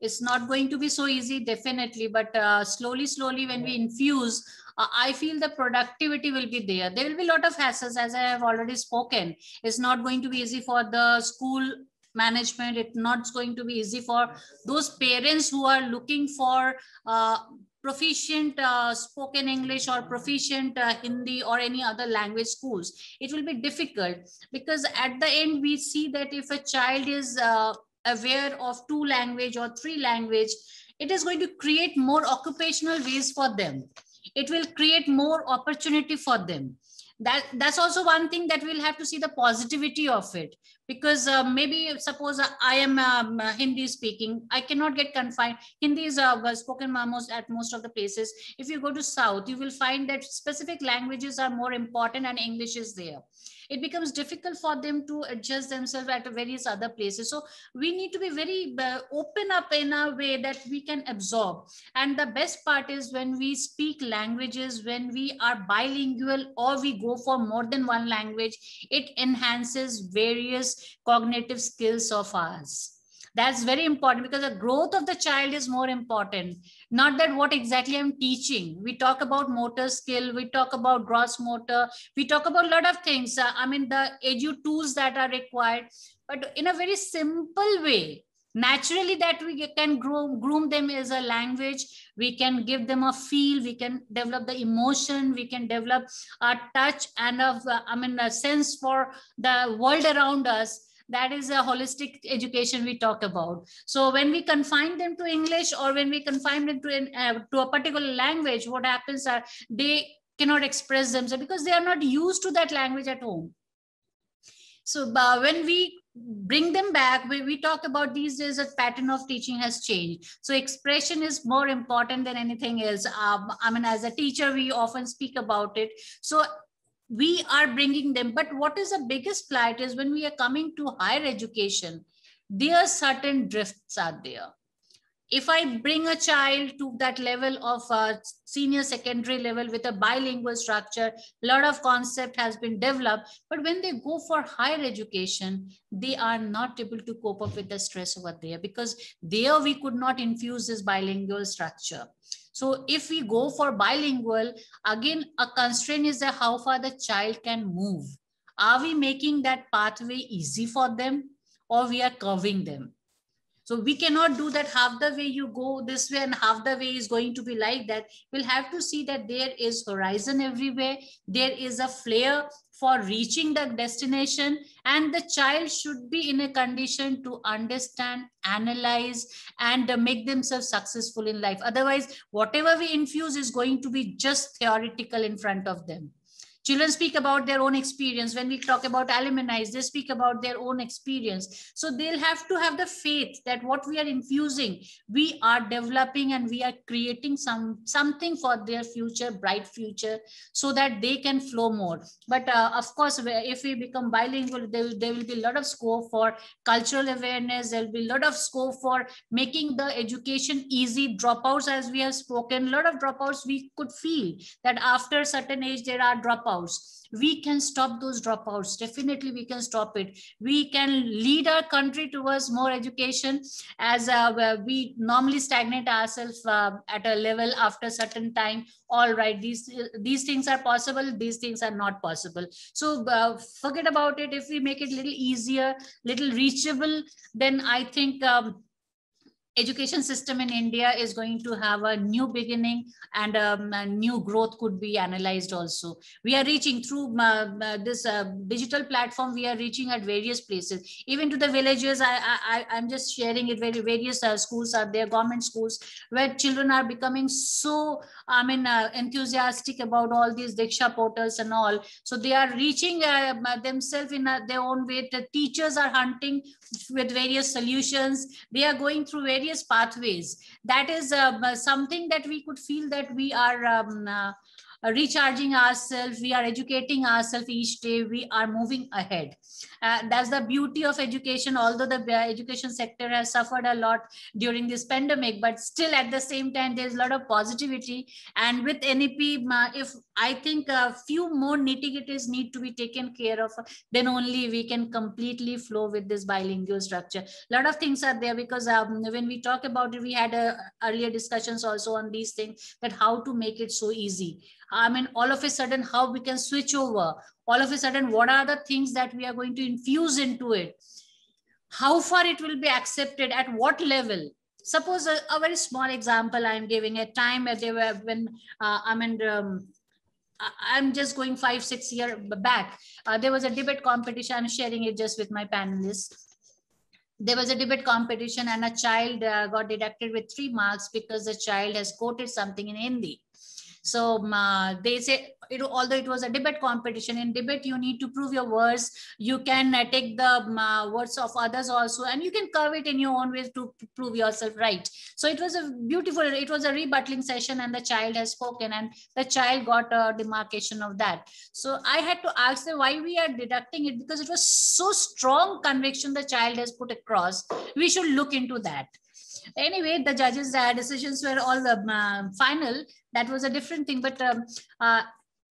it's not going to be so easy, definitely, but slowly, when we infuse, I feel the productivity will be there. There will be a lot of hassles, as I have already spoken. It's not going to be easy for the school management. It's not going to be easy for those parents who are looking for proficient spoken English or proficient Hindi or any other language schools. It will be difficult, because at the end, we see that if a child is aware of two language or three language, it is going to create more occupational ways for them. It will create more opportunity for them. that's also one thing that we'll have to see the positivity of it, because maybe suppose I am Hindi speaking, I cannot get confined. Hindi is spoken at most of the places. If you go to South, you will find that specific languages are more important and English is there. It becomes difficult for them to adjust themselves at various other places. So we need to be very open up in a way that we can absorb. And the best part is when we speak languages, when we are bilingual or we go for more than one language, it enhances various cognitive skills of ours. That's very important, because the growth of the child is more important. Not that what exactly I'm teaching. We talk about motor skill, we talk about gross motor, we talk about a lot of things. I mean, the edu tools that are required, but in a very simple way, naturally that we can groom them as a language. We can give them a feel, we can develop the emotion, we can develop a touch and a sense for the world around us. That is a holistic education we talk about. So when we confine them to English or when we confine them to a particular language, what happens are they cannot express themselves because they are not used to that language at home. So when we bring them back, we talk about these days that pattern of teaching has changed. So expression is more important than anything else. As a teacher, we often speak about it. So we are bringing them, but what is the biggest plight is when we are coming to higher education, there are certain drifts are there. If I bring a child to that level of senior secondary level with a bilingual structure, a lot of concept has been developed, but when they go for higher education, they are not able to cope up with the stress over there, because there we could not infuse this bilingual structure. So if we go for bilingual, again, a constraint is that how far the child can move. Are we making that pathway easy for them, or we are curving them? So we cannot do that half the way you go this way and half the way is going to be like that. We'll have to see that there is horizon everywhere. There is a flair for reaching the destination, and the child should be in a condition to understand, analyze, and make themselves successful in life. Otherwise, whatever we infuse is going to be just theoretical in front of them. Children speak about their own experience. When we talk about alumni, they speak about their own experience. So they'll have to have the faith that what we are infusing, we are developing and we are creating something for their future, bright future, so that they can flow more. But of course, if we become bilingual, there will be a lot of scope for cultural awareness. There'll be a lot of scope for making the education easy. Dropouts, as we have spoken, a lot of dropouts, we could feel that after a certain age, there are dropouts. We can stop those dropouts. Definitely, we can stop it. We can lead our country towards more education, as we normally stagnate ourselves at a level after a certain time. All right, these things are possible. These things are not possible. So forget about it. If we make it a little easier, little reachable, then I think education system in India is going to have a new beginning, and a new growth could be analyzed also. We are reaching through this digital platform, we are reaching at various places, even to the villages. I'm just sharing it. Various schools are there, government schools, where children are becoming so enthusiastic about all these Diksha portals and all. So they are reaching themselves in their own way. The teachers are hunting with various solutions. They are going through various pathways. That is something that we could feel that we are recharging ourselves, we are educating ourselves each day, we are moving ahead. That's the beauty of education, although the education sector has suffered a lot during this pandemic, but still at the same time, there's a lot of positivity. And with NEP, if I think a few more nitty-gritties need to be taken care of, then only we can completely flow with this bilingual structure. A lot of things are there, because when we talk about it, we had earlier discussions also on these things, that how to make it so easy. All of a sudden, how we can switch over. All of a sudden, what are the things that we are going to infuse into it? How far it will be accepted? At what level? Suppose a very small example I'm giving. A time I'm just going 5-6 years back. There was a debate competition. I'm sharing it just with my panelists. There was a debate competition, and a child got deducted with 3 marks because the child has quoted something in Hindi. So they say, although it was a debate competition, in debate you need to prove your words. You can take the words of others also, and you can curve it in your own ways to prove yourself right. So it was a beautiful, it was a rebuttaling session, and the child has spoken, and the child got a demarcation of that. So I had to ask them why we are deducting it, because it was so strong conviction the child has put across. We should look into that. Anyway, the judges' decisions were all final. That was a different thing, but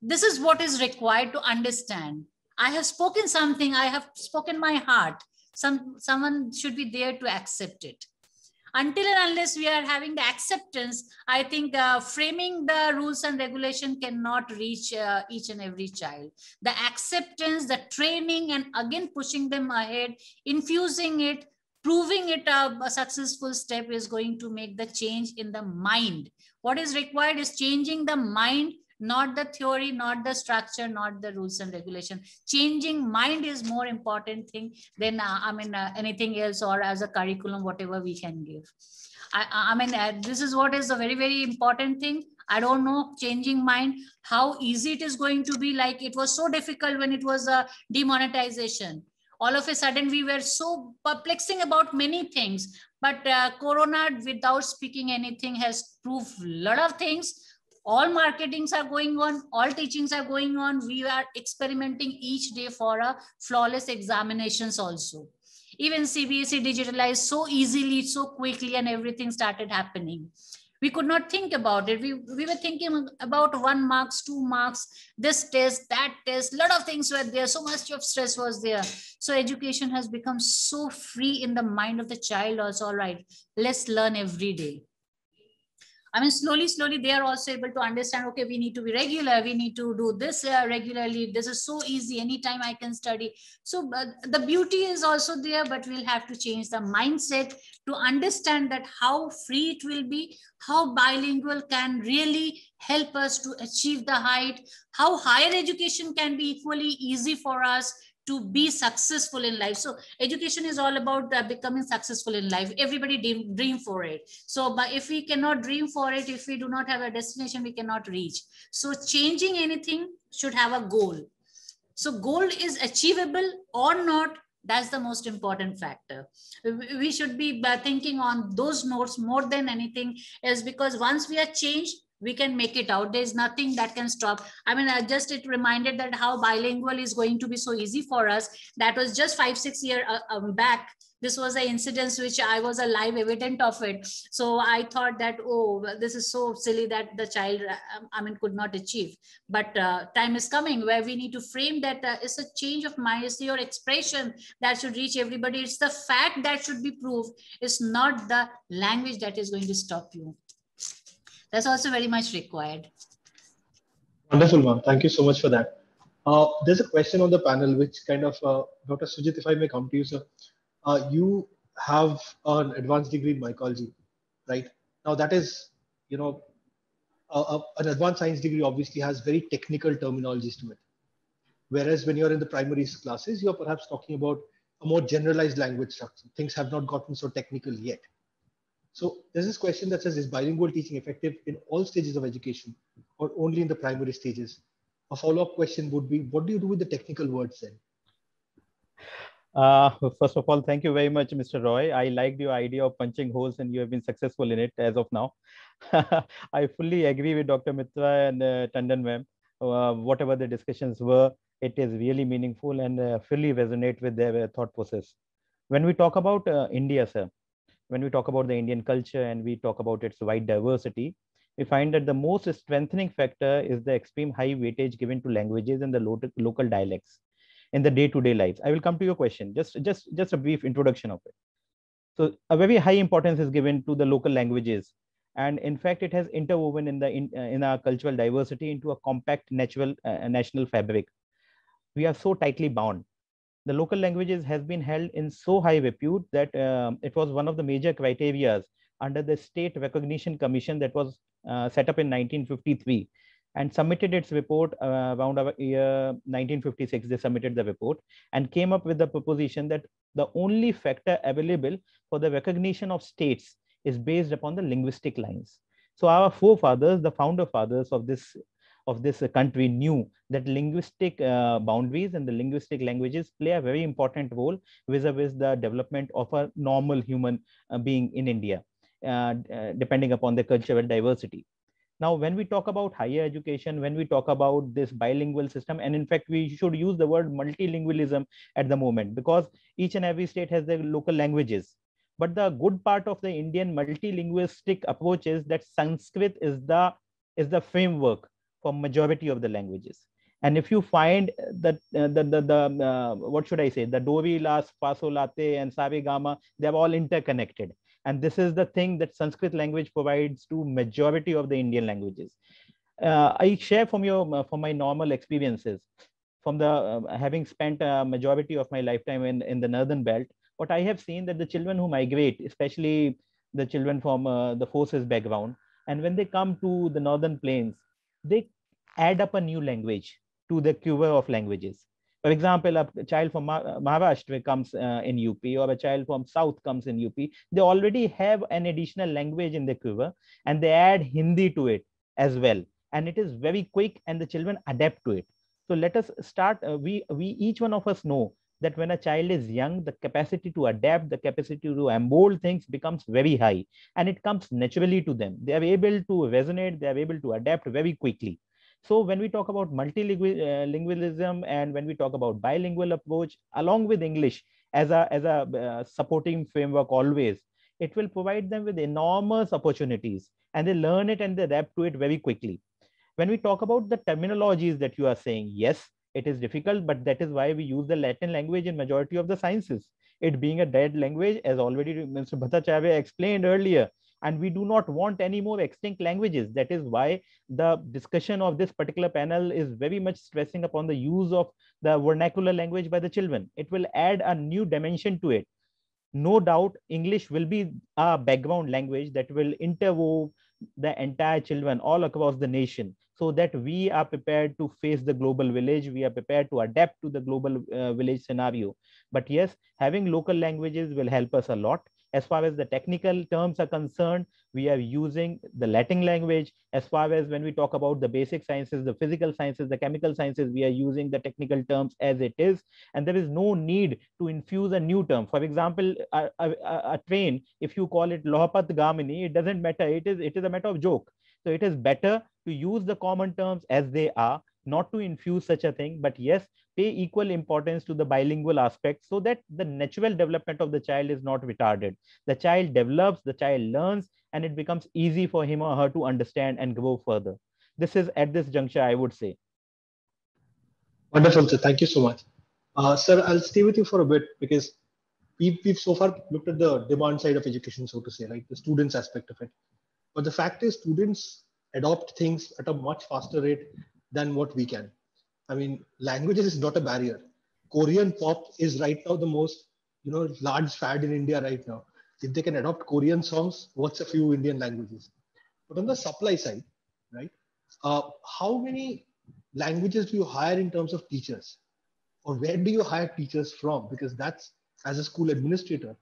this is what is required to understand. I have spoken something, I have spoken my heart. Someone should be there to accept it. Until and unless we are having the acceptance, I think framing the rules and regulation cannot reach each and every child. The acceptance, the training, and again pushing them ahead, infusing it, proving it a successful step is going to make the change in the mind. What is required is changing the mind, not the theory, not the structure, not the rules and regulation. Changing mind is more important thing than anything else, or as a curriculum, whatever we can give. This is what is a very, very important thing. I don't know, changing mind, how easy it is going to be. Like it was so difficult when it was a demonetization. All of a sudden, we were so perplexing about many things, but Corona, without speaking anything, has proved a lot of things. All marketings are going on, all teachings are going on. We are experimenting each day for a flawless examinations also. Even CBSE digitalized so easily, so quickly, and everything started happening. We could not think about it. We were thinking about 1 mark, 2 marks, this test, that test, a lot of things were there. So much of stress was there. So education has become so free in the mind of the child also. All right, let's learn every day. I mean, slowly, slowly, they are also able to understand, okay, we need to be regular. We need to do this regularly. This is so easy. Anytime I can study. So the beauty is also there, but we'll have to change the mindset to understand that how free it will be, how bilingual can really help us to achieve the height, how higher education can be equally easy for us to be successful in life. So education is all about becoming successful in life. Everybody dream for it. So but if we cannot dream for it, if we do not have a destination, we cannot reach. So changing anything should have a goal. So goal is achievable or not. That's the most important factor. We should be thinking on those notes more than anything else, because once we are changed, we can make it out. There's nothing that can stop. I mean, it reminded that how bilingual is going to be so easy for us. That was just 5-6 years back. This was an incident which I was a live evident of it. So I thought that, oh, this is so silly that the child, could not achieve. But time is coming where we need to frame that it's a change of mind, it's your expression that should reach everybody. It's the fact that should be proved. It's not the language that is going to stop you. That's also very much required. Wonderful, ma'am. Thank you so much for that. There's a question on the panel which kind of, Dr. Sujeet, if I may come to you, sir. You have an advanced degree in mycology, right? Now that is, you know, an advanced science degree obviously has very technical terminologies to it. Whereas when you're in the primary classes, you're perhaps talking about a more generalized language structure. Things have not gotten so technical yet. So there's this question that says, is bilingual teaching effective in all stages of education or only in the primary stages? A follow-up question would be, what do you do with the technical words then? First of all, thank you very much, Mr. Roy. I liked your idea of punching holes, and you have been successful in it as of now. I fully agree with Dr. Mittra and Tandon ma'am. Whatever the discussions were, it is really meaningful and fully resonate with their thought process. When we talk about India, sir, when we talk about the Indian culture and we talk about its wide diversity, we find that the most strengthening factor is the extreme high weightage given to languages and the local dialects in the day-to-day lives. I will come to your question, just a brief introduction of it. So a very high importance is given to the local languages. And in fact, it has interwoven in our cultural diversity into a compact national fabric. We are so tightly bound. The local languages has been held in so high repute that it was one of the major criteria under the State Recognition Commission that was set up in 1953 and submitted its report around our year 1956. They submitted the report and came up with the proposition that the only factor available for the recognition of states is based upon the linguistic lines. So our forefathers, the founder fathers of this country, knew that linguistic boundaries and the linguistic languages play a very important role vis-a-vis the development of a normal human being in India, depending upon the cultural diversity. Now, when we talk about higher education, when we talk about this bilingual system, and in fact, we should use the word multilingualism at the moment, because each and every state has their local languages. But the good part of the Indian multilingualistic approach is that Sanskrit is the framework for majority of the languages. And if you find that what should I say, the Dori, Las, Faso, Latte, and Saregama, they are all interconnected. And this is the thing that Sanskrit language provides to majority of the Indian languages. I share from my normal experiences, from the having spent a majority of my lifetime in the Northern Belt. What I have seen that the children who migrate, especially the children from the forces background, and when they come to the Northern Plains, they add up a new language to the quiver of languages. For example, a child from Maharashtra comes in UP, or a child from South comes in UP. They already have an additional language in the quiver, and they add Hindi to it as well. And it is very quick, and the children adapt to it. So let us start. We each one of us know that when a child is young, the capacity to adapt, the capacity to mold things becomes very high, and it comes naturally to them. They are able to resonate. They are able to adapt very quickly. So when we talk about multilingualism and when we talk about bilingual approach, along with English as a supporting framework always, it will provide them with enormous opportunities, and they learn it and they adapt to it very quickly. When we talk about the terminologies that you are saying, yes, it is difficult, but that is why we use the Latin language in majority of the sciences. It being a dead language, as already Mr. Bhattacharya explained earlier, and we do not want any more extinct languages. That is why the discussion of this particular panel is very much stressing upon the use of the vernacular language by the children. It will add a new dimension to it. No doubt, English will be a background language that will interwove the entire children all across the nation, so that we are prepared to face the global village. We are prepared to adapt to the global village scenario. But yes, having local languages will help us a lot. As far as the technical terms are concerned, we are using the Latin language. As far as when we talk about the basic sciences, the physical sciences, the chemical sciences, we are using the technical terms as it is. And there is no need to infuse a new term. For example, a train, if you call it Lohapat Gamini, it doesn't matter. It is a matter of joke. So it is better to use the common terms as they are, not to infuse such a thing, but yes, pay equal importance to the bilingual aspect so that the natural development of the child is not retarded. The child develops, the child learns, and it becomes easy for him or her to understand and grow further. This is at this juncture, I would say. Wonderful, sir. Thank you so much. Sir, I'll stay with you for a bit because we've so far looked at the demand side of education, so to say, like the students aspect of it. But the fact is students adopt things at a much faster rate than what we can. I mean, languages is not a barrier. Korean pop is right now the most, large fad in India right now. If they can adopt Korean songs, what's a few Indian languages? But on the supply side, right? How many languages do you hire in terms of teachers? Or where do you hire teachers from? Because that's, as a school administrator,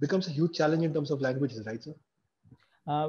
becomes a huge challenge in terms of languages, right, sir?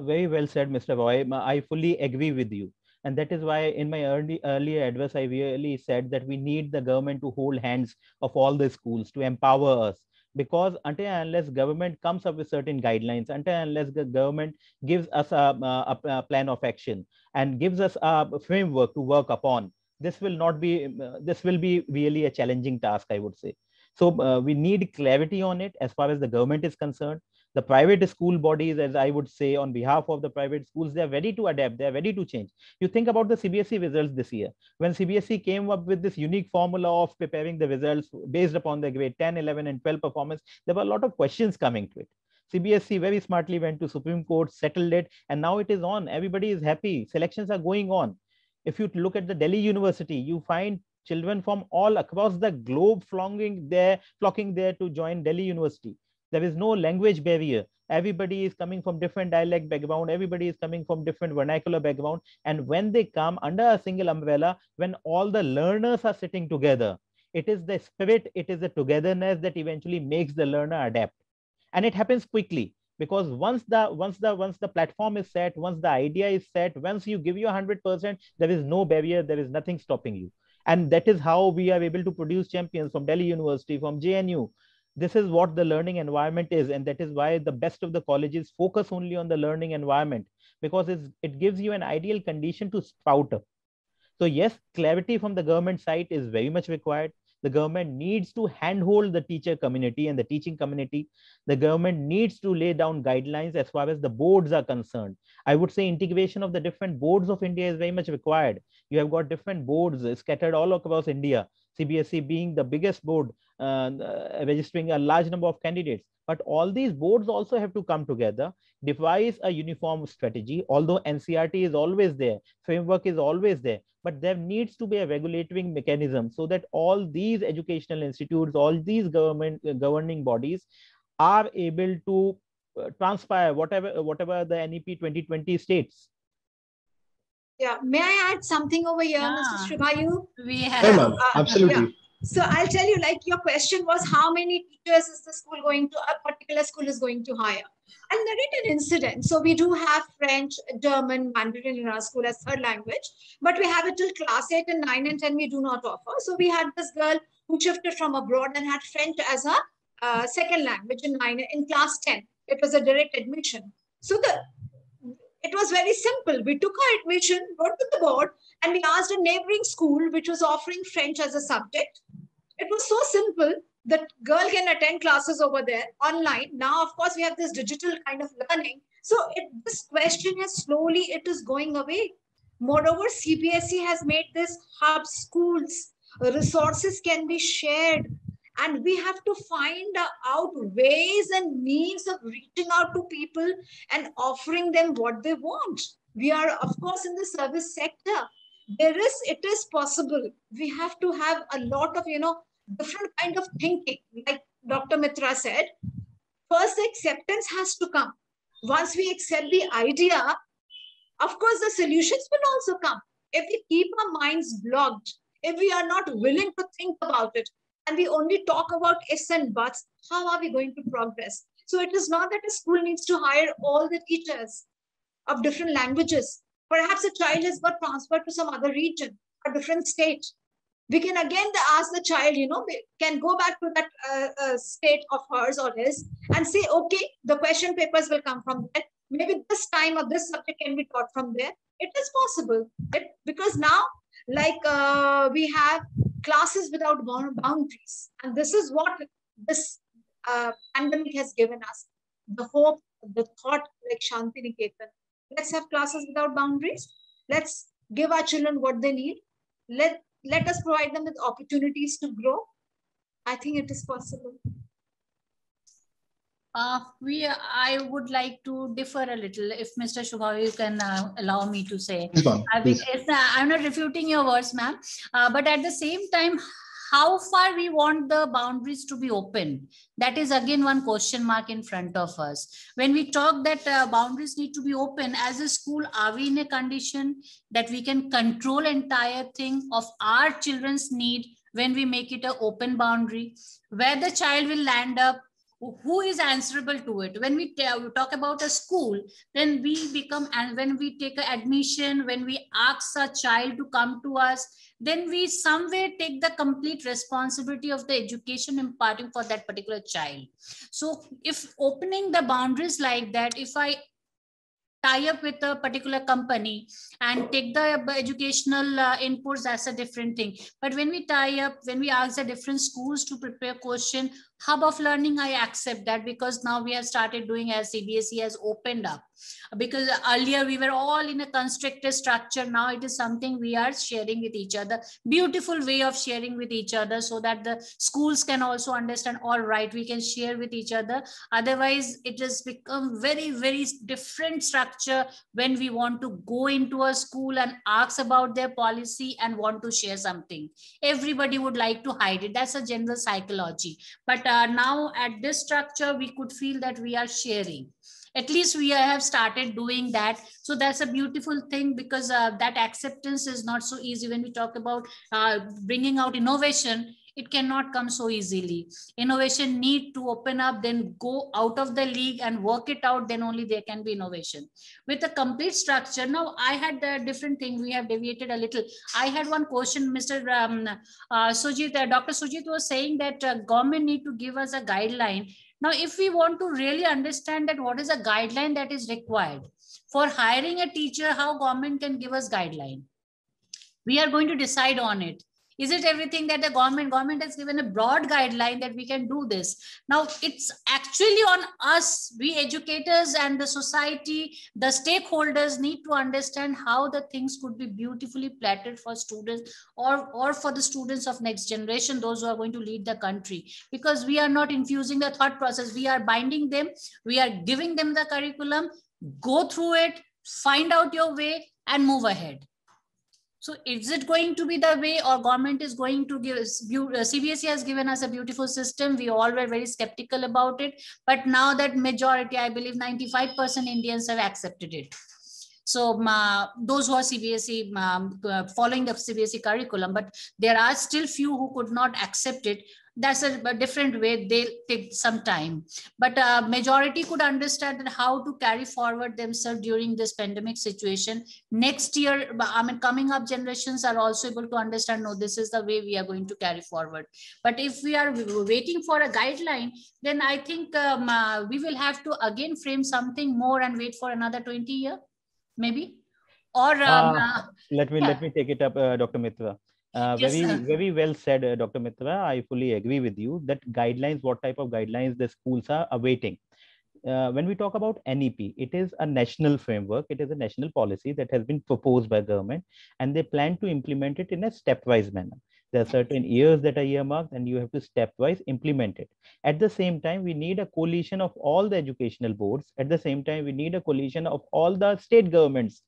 Very well said, Mr. Roy. I fully agree with you. And that is why in my earlier address, I really said that we need the government to hold hands of all the schools to empower us, because until and unless government comes up with certain guidelines, until and unless the government gives us a plan of action and gives us a framework to work upon, this will be really a challenging task, I would say. So we need clarity on it as far as the government is concerned. The private school bodies, as I would say, on behalf of the private schools, they're ready to adapt, they're ready to change. You think about the CBSE results this year. When CBSE came up with this unique formula of preparing the results based upon the grade 10, 11, and 12 performance, there were a lot of questions coming to it. CBSE very smartly went to Supreme Court, settled it, and now it is on. Everybody is happy. Selections are going on. If you look at the Delhi University, you find children from all across the globe flocking there to join Delhi University. There is no language barrier. Everybody is coming from different dialect background. Everybody is coming from different vernacular background. And when they come under a single umbrella, when all the learners are sitting together, it is the spirit, it is the togetherness that eventually makes the learner adapt. And it happens quickly. because once the platform is set, once the idea is set, once you give your 100%, there is no barrier, there is nothing stopping you. And that is how we are able to produce champions from Delhi University, from JNU. This is what the learning environment is. And that is why the best of the colleges focus only on the learning environment, because it gives you an ideal condition to sprout up. So yes, clarity from the government side is very much required. The government needs to handhold the teacher community and the teaching community. The government needs to lay down guidelines as far as the boards are concerned. I would say integration of the different boards of India is very much required. You have got different boards scattered all across India, CBSE being the biggest board, registering a large number of candidates. But all these boards also have to come together, devise a uniform strategy, although NCRT is always there, framework is always there, but there needs to be a regulatory mechanism so that all these educational institutes, all these governing bodies are able to transpire whatever the NEP 2020 states. Yeah, may I add something over here, Mr. Shrivayu? We have. Hey, ma'am. Absolutely. Yeah. So I'll tell you, like your question was, how many teachers is the school going to, a particular school is going to hire? I'll narrate an incident. So we do have French, German, Mandarin in our school as third language, but we have it till class 8 and 9 and 10 we do not offer. So we had this girl who shifted from abroad and had French as her second language in class 10. It was a direct admission. So it was very simple. We took her admission, wrote to the board, and we asked a neighboring school which was offering French as a subject. It was so simple that girl can attend classes over there online. Now, of course, we have this digital kind of learning. So this question has slowly, it is going away. Moreover, CBSE has made this hub schools. Resources can be shared. And we have to find out ways and means of reaching out to people and offering them what they want. We are, of course, in the service sector. It is possible. We have to have a lot of, different kind of thinking. Like Dr. Mitra said, first acceptance has to come. Once we accept the idea, of course, the solutions will also come. If we keep our minds blocked, if we are not willing to think about it, and we only talk about ifs and buts, how are we going to progress? So it is not that a school needs to hire all the teachers of different languages. Perhaps a child has got transferred to some other region, a different state. We can again ask the child, can go back to that state of hers or his and say, okay, the question papers will come from there. Maybe this time or this subject can be taught from there. It is possible because now, we have classes without boundaries. And this is what this pandemic has given us. The hope, the thought, like Shanti Niketan. Let's have classes without boundaries. Let's give our children what they need. Let us provide them with opportunities to grow. I think it is possible. I would like to differ a little, if Mr. Shubhavi can allow me to say. I'm not refuting your words, ma'am, but at the same time, how far we want the boundaries to be open? That is again one question mark in front of us. When we talk that boundaries need to be open, as a school, are we in a condition that we can control entire thing of our children's need when we make it an open boundary? Where the child will land up, who is answerable to it? When we talk about a school, then we become, and when we take an admission, when we ask a child to come to us, then we somewhere take the complete responsibility of the education imparting for that particular child. So if opening the boundaries like that, if I tie up with a particular company and take the educational inputs, that's a different thing. But when we tie up, when we ask the different schools to prepare question, hub of learning, I accept that, because now we have started doing as CBSE has opened up. Because earlier we were all in a constricted structure. Now it is something we are sharing with each other. Beautiful way of sharing with each other so that the schools can also understand, all right, we can share with each other. Otherwise, it has become very, very different structure when we want to go into a school and ask about their policy and want to share something. Everybody would like to hide it. That's a general psychology. But now at this structure, we could feel that we are sharing. At least we have started doing that. So that's a beautiful thing, because that acceptance is not so easy. When we talk about bringing out innovation, it cannot come so easily. Innovation need to open up, then go out of the league and work it out, then only there can be innovation. With a complete structure, now I had a different thing, we have deviated a little. I had one question, Mr. Dr. Sujeet was saying that government need to give us a guideline. Now, if we want to really understand that what is a guideline that is required for hiring a teacher, how government can give us guideline? We are going to decide on it. Is it everything that the government has given a broad guideline that we can do this? Now, it's actually on us, we educators and the society, the stakeholders need to understand how the things could be beautifully platted for students or for the students of next generation, those who are going to lead the country. Because we are not infusing the thought process, we are binding them, we are giving them the curriculum, go through it, find out your way and move ahead. So is it going to be the way, or government is going to give us, CBSE has given us a beautiful system. We all were very skeptical about it, but now that majority, I believe 95% Indians have accepted it. So those who are CBSE, following the CBSE curriculum, but there are still few who could not accept it. That's a different way, they'll take some time. But majority could understand how to carry forward themselves during this pandemic situation. Next year, I mean, coming up generations are also able to understand, no, this is the way we are going to carry forward. But if we are waiting for a guideline, then I think we will have to again frame something more and wait for another 20 years, maybe. Or let me take it up, Dr. Mittra. Yes, very well said, Dr. Mittra. I fully agree with you that guidelines, what type of guidelines the schools are awaiting. When we talk about NEP, it is a national framework. It is a national policy that has been proposed by government, and they plan to implement it in a stepwise manner. There are certain years that are earmarked and you have to stepwise implement it. At the same time, we need a coalition of all the educational boards. At the same time, we need a coalition of all the state governments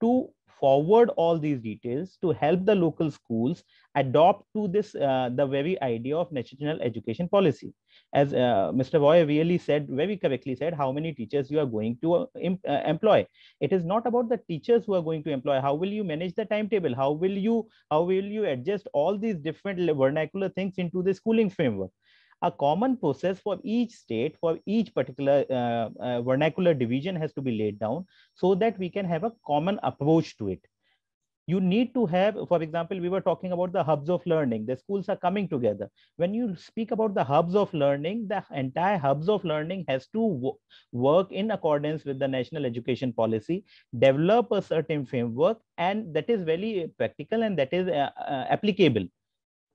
to forward all these details to help the local schools adopt to this the very idea of national education policy. As Mr. Roy really said, very correctly said, how many teachers you are going to employ. It is not about the teachers who are going to employ. How will you manage the timetable? How will you adjust all these different vernacular things into the schooling framework? A common process for each state, for each particular vernacular division has to be laid down so that we can have a common approach to it. You need to have, for example, we were talking about the hubs of learning. The schools are coming together. When you speak about the hubs of learning, the entire hubs of learning has to work in accordance with the national education policy, develop a certain framework, and that is very practical and that is applicable.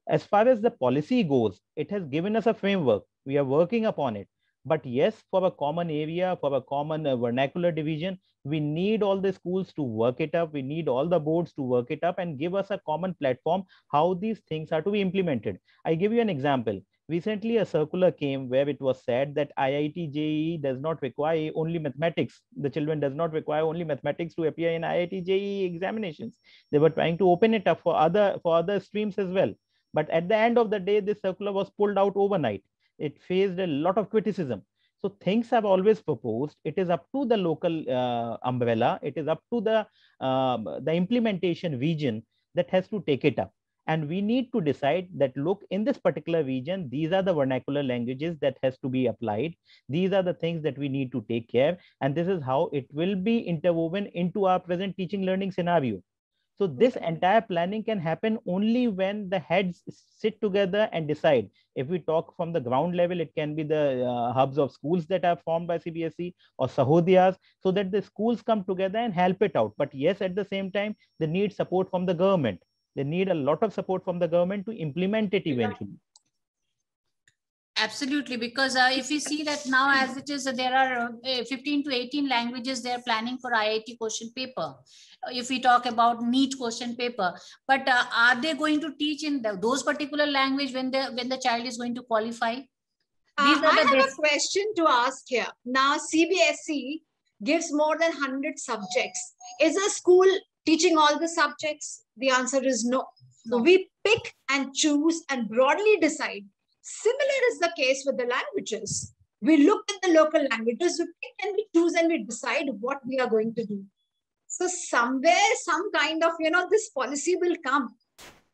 As far as the policy goes, it has given us a framework. We are working upon it. But yes, for a common area, for a common vernacular division, we need all the schools to work it up. We need all the boards to work it up and give us a common platform how these things are to be implemented. I give you an example. Recently, a circular came where it was said that IIT JE does not require only mathematics. The children does not require only mathematics to appear in IIT JE examinations. They were trying to open it up for other streams as well. But at the end of the day, this circular was pulled out overnight. It faced a lot of criticism. So things have always proposed. It is up to the local umbrella. It is up to the implementation region that has to take it up. And we need to decide that, look, in this particular region, these are the vernacular languages that has to be applied. These are the things that we need to take care of. And this is how it will be interwoven into our present teaching learning scenario. So this entire planning can happen only when the heads sit together and decide. If we talk from the ground level, it can be the hubs of schools that are formed by CBSE or Sahodiyas, so that the schools come together and help it out. But yes, at the same time, they need support from the government. They need a lot of support from the government to implement it eventually. Absolutely, because if you see that now as it is, there are 15 to 18 languages they are planning for IIT question paper. If we talk about NEET question paper, but are they going to teach in those particular language when the child is going to qualify? I have a question to ask here. Now CBSE gives more than 100 subjects. Is a school teaching all the subjects? The answer is no. So we pick and choose and broadly decide. Similar is the case with the languages. We look at the local languages, we pick and we choose and we decide what we are going to do. So somewhere, some kind of, you know, this policy will come.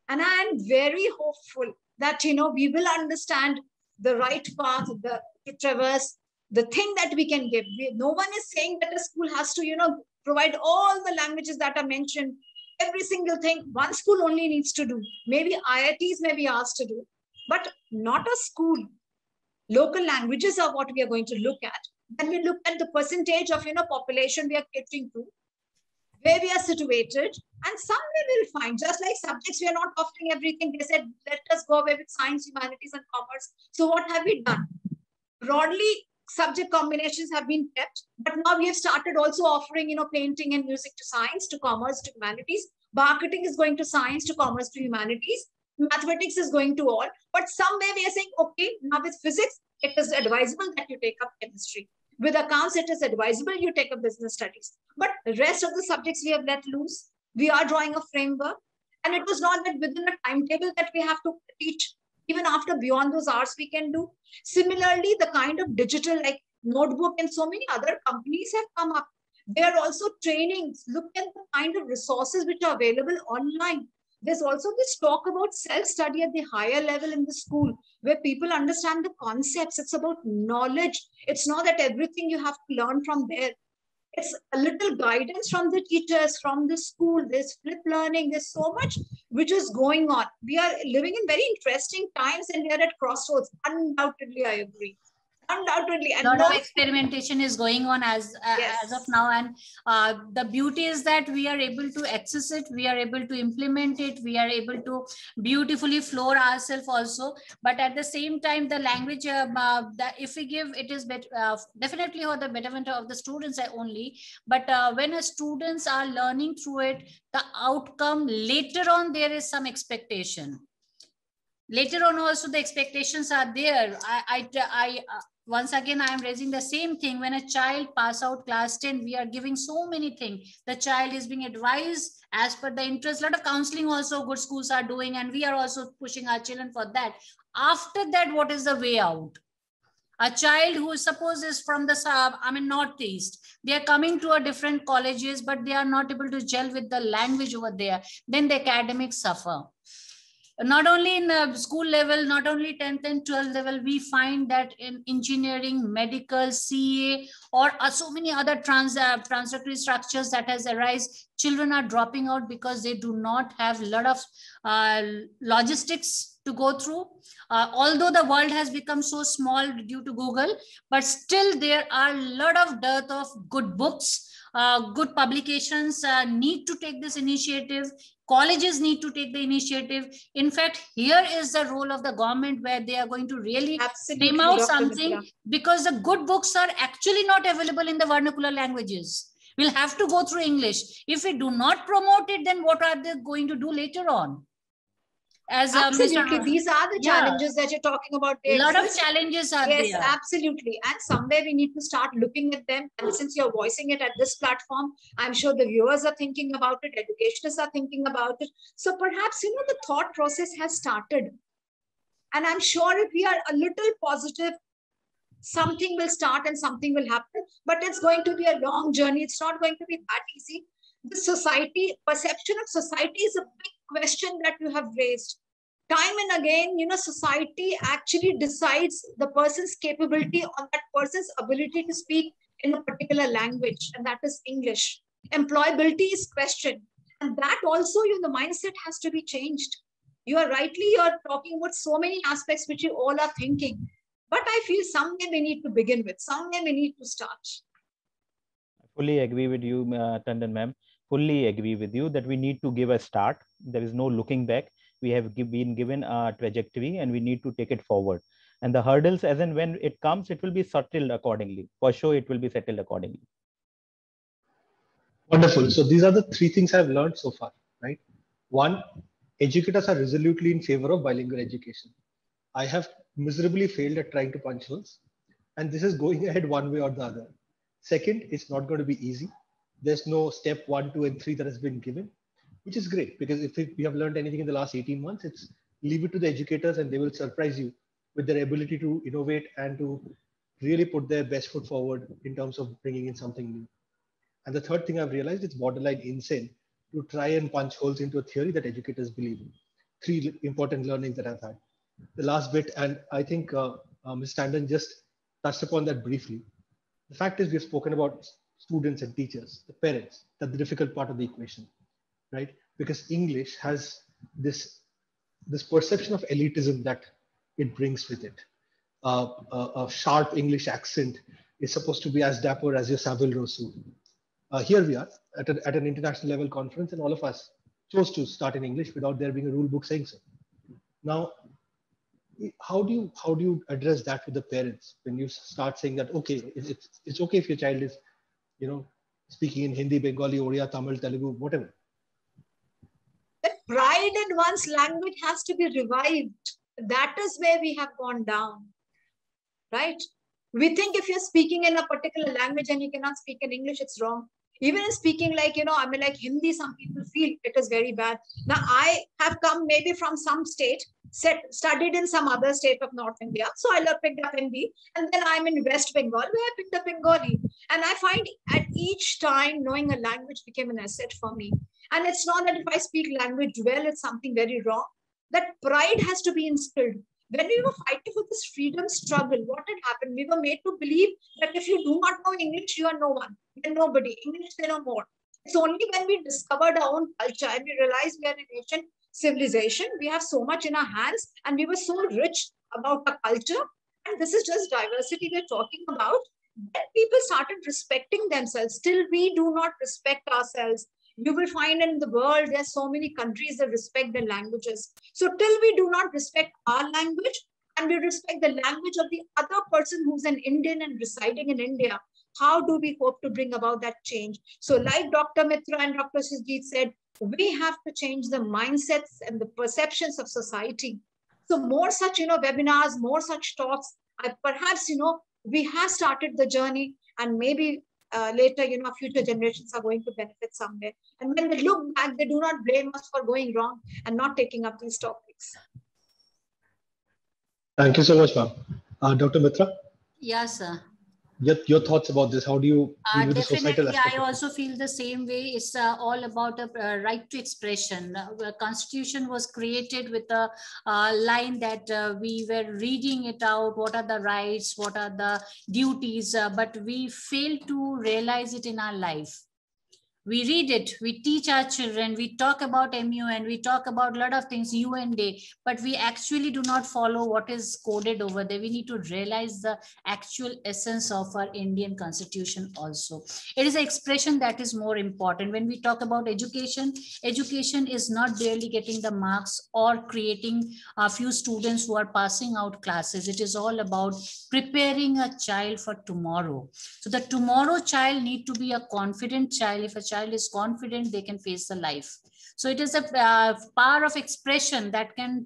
And I am very hopeful that, you know, we will understand the right path, the traverse, the thing that we can give. No one is saying that a school has to, you know, provide all the languages that are mentioned, every single thing. One school only needs to do. Maybe IITs may be asked to do, but not a school. Local languages are what we are going to look at. Then we look at the percentage of, you know, population we are catering to, where we are situated, and some we will find, just like subjects, we are not offering everything. They said, let us go away with science, humanities, and commerce. So what have we done? Broadly, subject combinations have been kept, but now we have started also offering, you know, painting and music to science, to commerce, to humanities. Marketing is going to science, to commerce, to humanities. Mathematics is going to all, but somewhere we are saying, okay, now with physics, it is advisable that you take up chemistry. With accounts, it is advisable you take up business studies. But the rest of the subjects we have let loose. We are drawing a framework. And it was not that within a timetable that we have to teach. Even after beyond those hours, we can do. Similarly, the kind of digital, like Notebook and so many other companies have come up. They are also training. Look at the kind of resources which are available online. There's also this talk about self-study at the higher level in the school, where people understand the concepts. It's about knowledge. It's not that everything you have to learn from there. It's a little guidance from the teachers, from the school. There's flip learning. There's so much which is going on. We are living in very interesting times, and we are at crossroads. Undoubtedly, I agree. Undoubtedly. A lot of experimentation is going on as of now, and the beauty is that we are able to access it, we are able to implement it, we are able to beautifully floor ourselves also. But at the same time, the language, if we give, it is definitely for the betterment of the students only. But when students are learning through it, the outcome later on, there is some expectation. Later on also the expectations are there. Once again, I am raising the same thing. When a child pass out class 10, we are giving so many things. The child is being advised as per the interest. A lot of counseling also good schools are doing, and we are also pushing our children for that. After that, what is the way out? A child who suppose is from the northeast, they are coming to a different colleges, but they are not able to gel with the language over there. Then the academics suffer. Not only in school level, not only 10th and 12th level, we find that in engineering, medical, CA, or so many other transitory structures that has arisen, children are dropping out because they do not have a lot of logistics to go through. Although the world has become so small due to Google, but still there are a lot of dearth of good books, good publications need to take this initiative. Colleges need to take the initiative. In fact, here is the role of the government where they are going to really frame out Dr. something Mitra. Because the good books are actually not available in the vernacular languages. We'll have to go through English. If we do not promote it, then what are they going to do later on? As absolutely, these are the challenges that you're talking about. A lot of challenges are there. Yes, absolutely. And somewhere we need to start looking at them. And since you're voicing it at this platform, I'm sure the viewers are thinking about it. Educationists are thinking about it. So perhaps, you know, the thought process has started. And I'm sure if we are a little positive, something will start and something will happen. But it's going to be a long journey. It's not going to be that easy. The society, perception of society is a big question that you have raised. Time and again, you know, society actually decides the person's capability on that person's ability to speak in a particular language, and that is English. Employability is questioned, and that also, you know, the mindset has to be changed. You are rightly, you are talking about so many aspects which you all are thinking, but I feel somewhere we need to begin with, somewhere we need to start. I fully agree with you, Tandon ma'am. Fully agree with you that we need to give a start. There is no looking back. We have been given a trajectory and we need to take it forward. And the hurdles, as and when it comes, it will be settled accordingly. For sure, it will be settled accordingly. Wonderful. So these are the three things I've learned so far, right? One, educators are resolutely in favor of bilingual education. I have miserably failed at trying to punch holes, and this is going ahead one way or the other. Second, it's not going to be easy. There's no step 1, 2, and 3 that has been given, which is great, because if we have learned anything in the last 18 months, it's leave it to the educators and they will surprise you with their ability to innovate and to really put their best foot forward in terms of bringing in something new. And the third thing I've realized, it's borderline insane to try and punch holes into a theory that educators believe in. Three important learnings that I've had. the last bit, and I think Ms. Tandon just touched upon that briefly. The fact is we've spoken about students and teachers, the parents, that's the difficult part of the equation, right? Because English has this perception of elitism that it brings with it. A sharp English accent is supposed to be as dapper as your Savile Row suit. Here we are at an international level conference, and all of us chose to start in English without there being a rule book saying so. Now, how do you address that with the parents when you start saying that, okay, it's okay if your child is, you know, speaking in Hindi, Bengali, Odia, Tamil, Telugu, whatever. That pride in one's language has to be revived. That is where we have gone down, right? We think if you're speaking in a particular language and you cannot speak in English, it's wrong. Even in speaking like, you know, I mean, like Hindi, some people feel it is very bad. Now, I have come maybe from some state, studied in some other state of North India. So I picked up Hindi. And then I'm in West Bengal, where I picked up Bengali. And I find at each time, knowing a language became an asset for me. And it's not that if I speak language well, it's something very wrong. That pride has to be instilled. When we were fighting for this freedom struggle, what had happened? We were made to believe that if you do not know English, you are no one. You're nobody. English, they know more. It's only when we discovered our own culture and we realized we are an ancient civilization, we have so much in our hands, and we were so rich about our culture. And this is just diversity we're talking about. Then people started respecting themselves. Still, we do not respect ourselves. You will find in the world, there are so many countries that respect their languages. So till we do not respect our language and we respect the language of the other person who's an Indian and residing in India, how do we hope to bring about that change? So like Dr. Mitra and Dr. Sujeet said, we have to change the mindsets and the perceptions of society. So more such, you know, webinars, more such talks, perhaps, you know, we have started the journey, and maybe later, you know, future generations are going to benefit somewhere. And when they look back, they do not blame us for going wrong and not taking up these topics. Thank you so much, ma'am. Dr. Mitra? Yes, sir. Your thoughts about this? How do you deal with the societal aspect? I also feel the same way. It's all about a right to expression. The Constitution was created with a line that we were reading it out. What are the rights? What are the duties? But we fail to realize it in our life. We read it, we teach our children, we talk about MUN, we talk about a lot of things, UN Day, but we actually do not follow what is coded over there. We need to realize the actual essence of our Indian Constitution also. It is an expression that is more important. When we talk about education, education is not barely getting the marks or creating a few students who are passing out classes. It is all about preparing a child for tomorrow. So the tomorrow child needs to be a confident child. If a child is confident, they can face the life. So it is a power of expression that can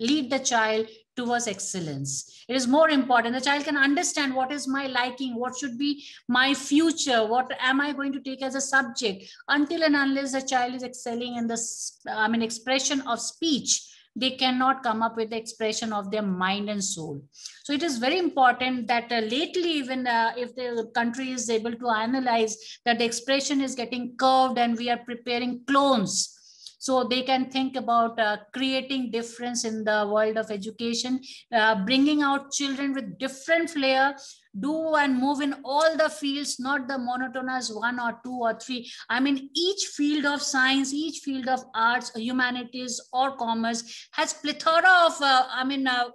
lead the child towards excellence. It is more important. The child can understand what is my liking, what should be my future, what am I going to take as a subject, until and unless the child is excelling in the expression of speech. They cannot come up with the expression of their mind and soul. So it is very important that lately, even if the country is able to analyze that the expression is getting curved and we are preparing clones, so they can think about creating difference in the world of education, bringing out children with different flair, do and move in all the fields, not the monotonous one or two or three. I mean, each field of science, each field of arts, humanities or commerce has plethora of,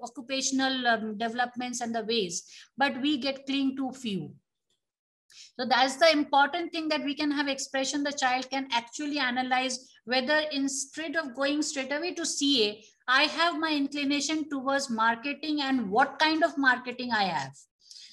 occupational developments and the ways, but we get cling to few. So that's the important thing, that we can have expression. The child can actually analyze whether, instead of going straight away to CA, I have my inclination towards marketing and what kind of marketing I have.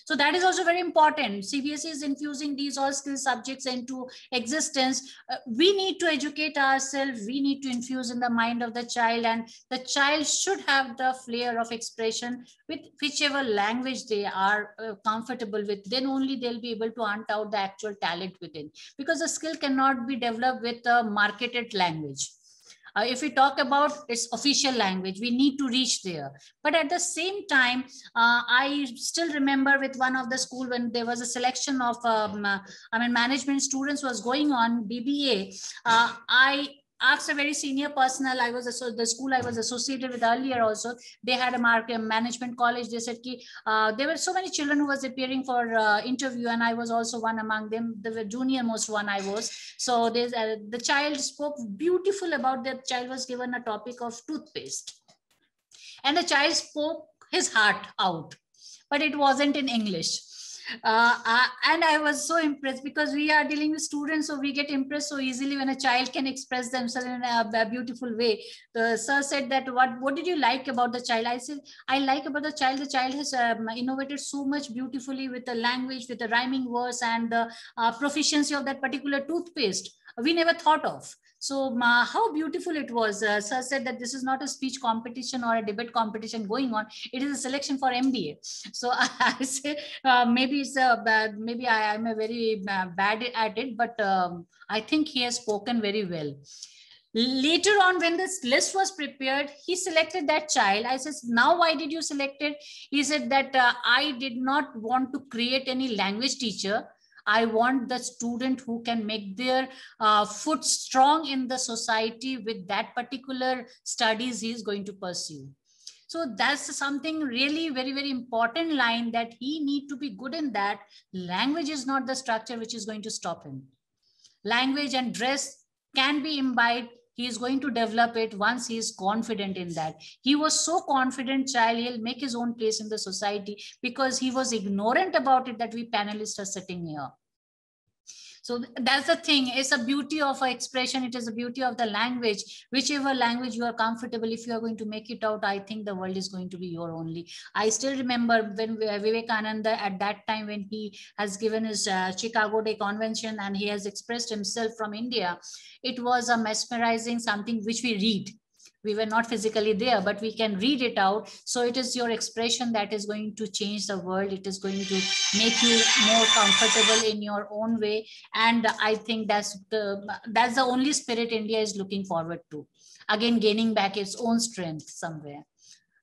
So that is also very important. CBSE is infusing these all skill subjects into existence. We need to educate ourselves. We need to infuse in the mind of the child, and the child should have the flair of expression with whichever language they are comfortable with. Then only they'll be able to hunt out the actual talent within, because the skill cannot be developed with a marketed language. If we talk about its official language, we need to reach there. But at the same time, I still remember with one of the school, when there was a selection of management students was going on, BBA, asked a very senior personnel. I was the school I was associated with earlier also. They had a management college. They said ki there were so many children who was appearing for interview, and I was also one among them. The junior most one I was. So the child spoke beautiful about that. Child was given a topic of toothpaste, and the child spoke his heart out, but it wasn't in English. And I was so impressed, because we are dealing with students, so we get impressed so easily when a child can express themselves in a beautiful way. The sir said that, what did you like about the child? I said, I like about the child. The child has innovated so much beautifully with the language, with the rhyming words, and the proficiency of that particular toothpaste we never thought of. So how beautiful it was. Sir said that this is not a speech competition or a debate competition going on. It is a selection for MBA. So I say maybe it's a bad, maybe I am a very bad at it, but I think he has spoken very well. Later on, when this list was prepared, he selected that child. I said, now why did you select it? He said that I did not want to create any language teacher. I want the student who can make their foot strong in the society with that particular studies he is going to pursue. So that's something really very, very important line, that he need to be good in that. Language is not the structure which is going to stop him. Language and dress can be imbibed. He is going to develop it once he is confident in that. He was so confident child, he'll make his own place in the society, because he was ignorant about it that we panelists are sitting here. So that's the thing. It's a beauty of expression. It is a beauty of the language. Whichever language you are comfortable, if you are going to make it out, I think the world is going to be your only. I still remember when Vivekananda, at that time when he has given his Chicago Day Convention and he has expressed himself from India, it was a mesmerizing something which we read. We were not physically there, but we can read it out. So it is your expression that is going to change the world. It is going to make you more comfortable in your own way. And I think that's the only spirit India is looking forward to. Again, gaining back its own strength somewhere.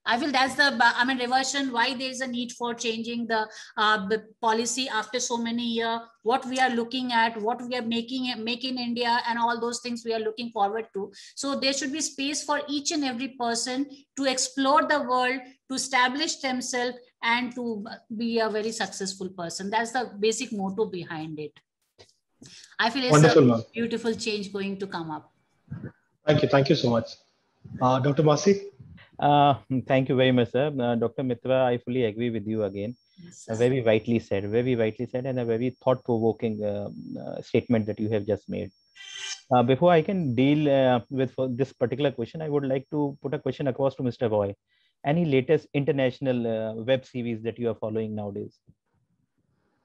I feel that's the, I mean, reversion, why there is a need for changing the policy after so many years, what we are looking at, what we are making in India, and all those things we are looking forward to. So there should be space for each and every person to explore the world, to establish themselves, and to be a very successful person. That's the basic motto behind it. I feel it's wonderful, a beautiful change going to come up. Thank you. Thank you so much. Dr. Masih? Thank you very much, sir. Dr. Mittra, I fully agree with you again. Yes, very rightly said, and a very thought-provoking statement that you have just made. Before I can deal with this particular question, I would like to put a question across to Mr. Roy. Any latest international web series that you are following nowadays?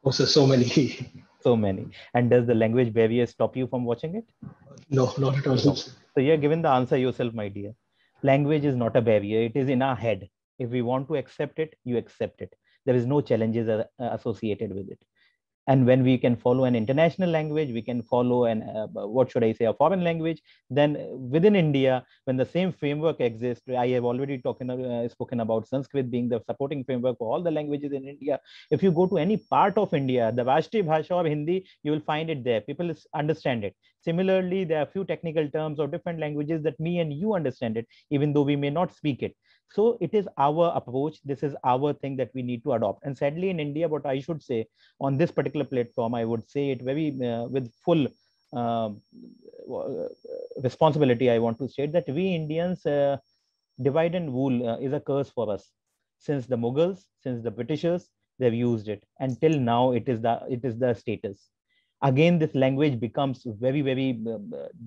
Oh, sir, so many. So many. And does the language barrier stop you from watching it? No, not at all. No. So you are given the answer yourself, my dear. Language is not a barrier. It is in our head. If we want to accept it, you accept it. There is no challenges associated with it. And when we can follow an international language, we can follow an, what should I say, a foreign language. Then within India, when the same framework exists, I have already spoken about Sanskrit being the supporting framework for all the languages in India. If you go to any part of India, the Rashtriya Bhasha or Hindi, you will find it there. People understand it. Similarly, there are a few technical terms or different languages that me and you understand it, even though we may not speak it. So it is our approach. This is our thing that we need to adopt. And sadly, in India, what I should say on this particular platform, I would say it very with full responsibility. I want to state that we Indians, divide and rule is a curse for us. Since the Mughals, since the Britishers, they've used it. And till now, it is the status. Again, this language becomes very, very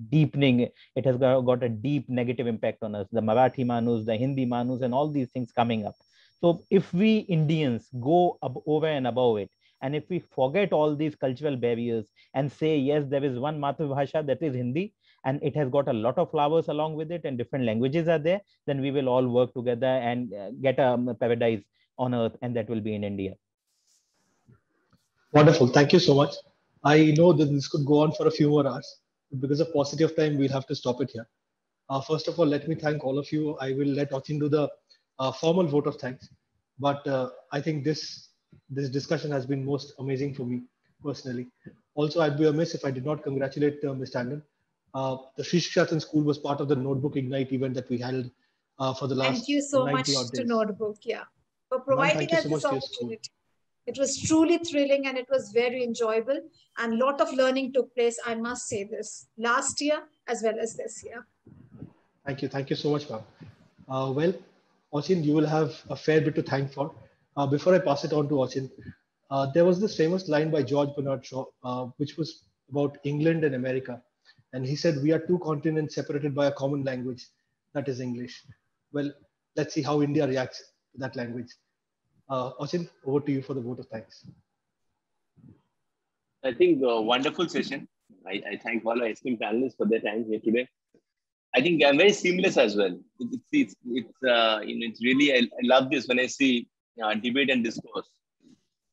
deepening. It has got a deep negative impact on us. The Marathi Manus, the Hindi Manus, and all these things coming up. So if we Indians go over and above it, and if we forget all these cultural barriers and say, yes, there is one Matrabhasha, that is Hindi, and it has got a lot of flowers along with it and different languages are there, then we will all work together and get a paradise on earth, and that will be in India. Wonderful. Thank you so much. I know that this could go on for a few more hours. Because of paucity of time, we'll have to stop it here. First of all, let me thank all of you. I will let Achin do the formal vote of thanks. But I think this discussion has been most amazing for me personally. Also, I'd be amiss if I did not congratulate Ms. Tandon The Shri Shikshayatan School was part of the Notebook Ignite event that we held for the last 90 odd days. Thank you so much to Notebook, yeah, for providing us this opportunity. It was truly thrilling and it was very enjoyable, and a lot of learning took place, I must say this, last year as well as this year. Thank you so much, ma'am. Well, Achin, you will have a fair bit to thank for. Before I pass it on to Achin, there was this famous line by George Bernard Shaw, which was about England and America. And he said, we are two continents separated by a common language, that is English. Well, let's see how India reacts to that language. Achin, over to you for the vote of thanks. I think a wonderful session. I thank all our esteemed panelists for their time here today. I think I'm very seamless as well. It's really, I love this when I see debate and discourse.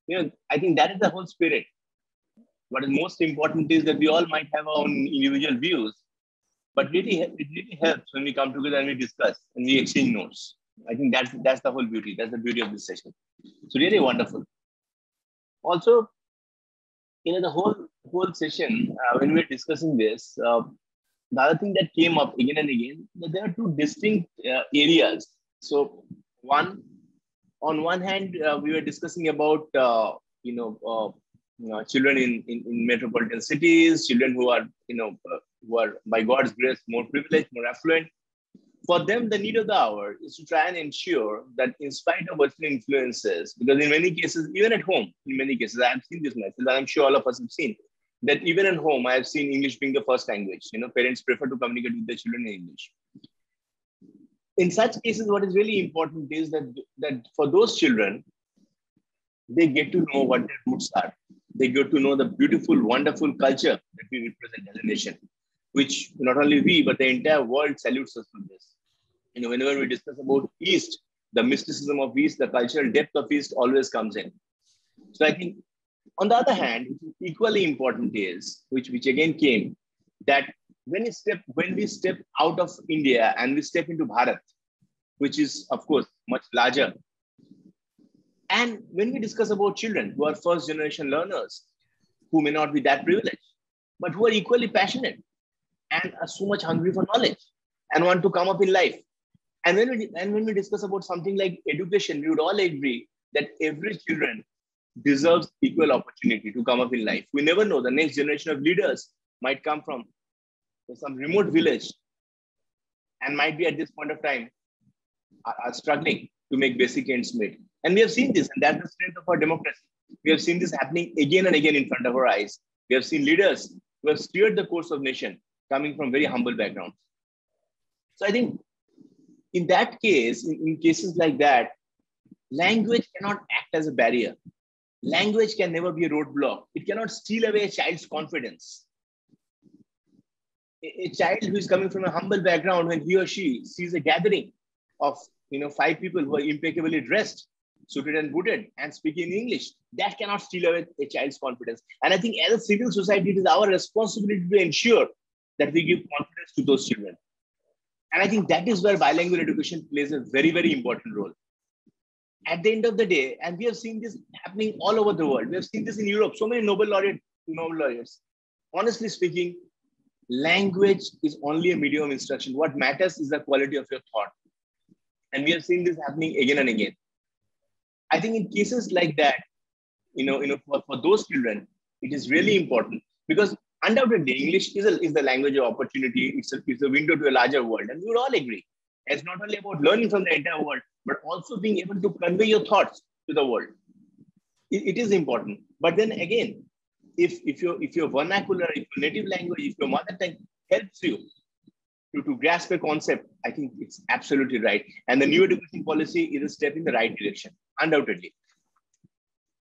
You know, I think that is the whole spirit. What is most important is that we all might have our own individual views, but really, it really helps when we come together and we discuss and we exchange notes. I think that's the whole beauty. That's the beauty of this session. So really wonderful. Also, you know, the whole session when we were discussing this, the other thing that came up again and again, that there are two distinct areas. So on one hand, we were discussing about children in metropolitan cities, children who are by God's grace more privileged, more affluent. For them, the need of the hour is to try and ensure that in spite of virtual influences, because in many cases, even at home, in many cases, I have seen this myself, and I'm sure all of us have seen that even at home, I have seen English being the first language. You know, parents prefer to communicate with their children in English. In such cases, what is really important is that for those children, they get to know what their roots are. They get to know the beautiful, wonderful culture that we represent as a nation, which not only we, but the entire world salutes us for this. You know, whenever we discuss about East, the mysticism of East, the cultural depth of East always comes in. So I think, on the other hand, equally important is, which again came, that when we step out of India and we step into Bharat, which is, of course, much larger. And when we discuss about children who are first generation learners, who may not be that privileged, but who are equally passionate and are so much hungry for knowledge and want to come up in life. And when we discuss about something like education, we would all agree that every children deserves equal opportunity to come up in life. We never know, the next generation of leaders might come from some remote village and might be at this point of time are struggling to make basic ends meet. And we have seen this, and that's the strength of our democracy. We have seen this happening again and again in front of our eyes. We have seen leaders who have steered the course of nation coming from very humble backgrounds. So I think in that case, in cases like that, language cannot act as a barrier. Language can never be a roadblock. It cannot steal away a child's confidence. A child who is coming from a humble background, when he or she sees a gathering of 5 people who are impeccably dressed, suited and booted, and speaking in English, that cannot steal away a child's confidence. And I think as a civil society, it is our responsibility to ensure that we give confidence to those children. And I think that is where bilingual education plays a very, very important role. At the end of the day, and we have seen this happening all over the world. We have seen this in Europe, so many Nobel laureates. Honestly speaking, language is only a medium of instruction. What matters is the quality of your thought. And we have seen this happening again and again. I think in cases like that, for those children, it is really important, because undoubtedly, English is the language of opportunity. It's a window to a larger world. And we would all agree. It's not only about learning from the entire world, but also being able to convey your thoughts to the world. It is important. But then again, if your vernacular, if your native language, if your mother tongue helps you to grasp a concept, I think it's absolutely right. And the new education policy is a step in the right direction, undoubtedly.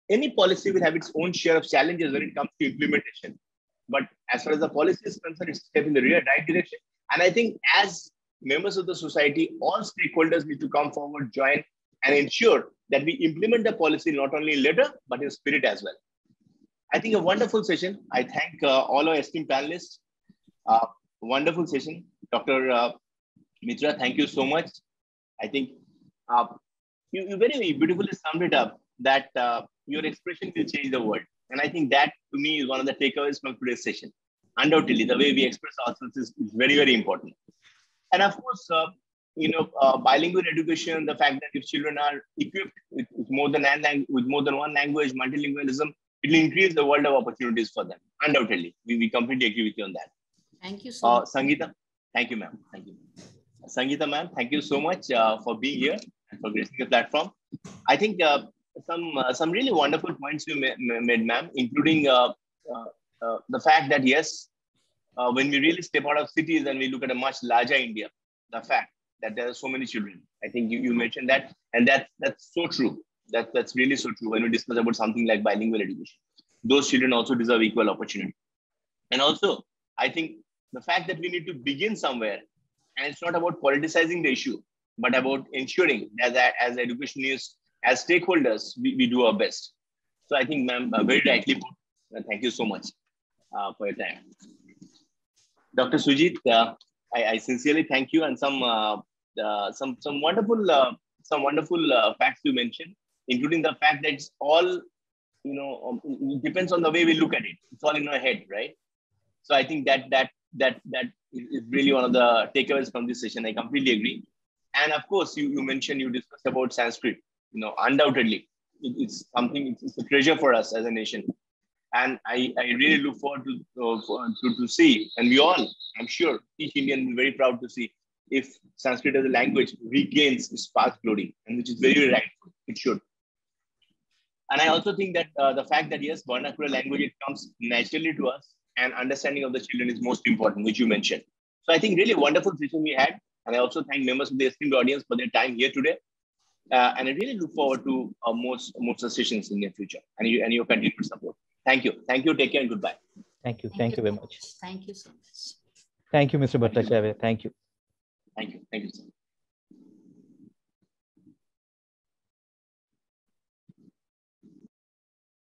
Any policy will have its own share of challenges when it comes to implementation. But as far as the policy is concerned, it's a step in the right direction. And I think as members of the society, all stakeholders need to come forward, join, and ensure that we implement the policy not only in letter, but in spirit as well. I think a wonderful session. I thank all our esteemed panelists. Wonderful session. Dr. Mitra, thank you so much. I think you very beautifully summed it up that your expression will change the world. And I think that, to me, is one of the takeaways from today's session. undoubtedly the way we express ourselves is very, very important. And of course, bilingual education, the fact that if children are equipped with more than one language, multilingualism, it will increase the world of opportunities for them. Undoubtedly, we completely agree with you on that. Thank you so much. Sangeeta, thank you, ma'am. Thank you. Sangeeta, ma'am, thank you so much for being here and for gracing the platform. I think some really wonderful points you made, ma'am, including the fact that, yes, when we really step out of cities and we look at a much larger India, the fact that there are so many children. I think you mentioned that, and that's so true. That's really so true when we discuss about something like bilingual education. Those children also deserve equal opportunity. And also, I think the fact that we need to begin somewhere, and it's not about politicizing the issue, but about ensuring that as educationists, as stakeholders, we do our best. So I think, ma'am, very rightly put. Thank you so much for your time. Dr. Sujeet, I sincerely thank you, and some wonderful facts you mentioned, including the fact that it's all, it depends on the way we look at it. It's all in our head, right? So I think that is really one of the takeaways from this session. I completely agree. And of course, you discussed about Sanskrit. Undoubtedly, it's a treasure for us as a nation. And I really look forward to see, and we all, I'm sure, each Indian will be very proud to see if Sanskrit as a language regains its past glory, and which is very, very rightful. It should. And I also think that the fact that, yes, vernacular language, it comes naturally to us, and understanding of the children is most important, which you mentioned. So I think really wonderful session we had. And I also thank members of the esteemed audience for their time here today. And I really look forward to most sessions in the future and your continued support. Thank you. Thank you. Take care and goodbye. Thank you. Thank you very much. Thank you so much. Thank you, Mr. Bhattacharya. Thank you. Thank you. Thank you, sir.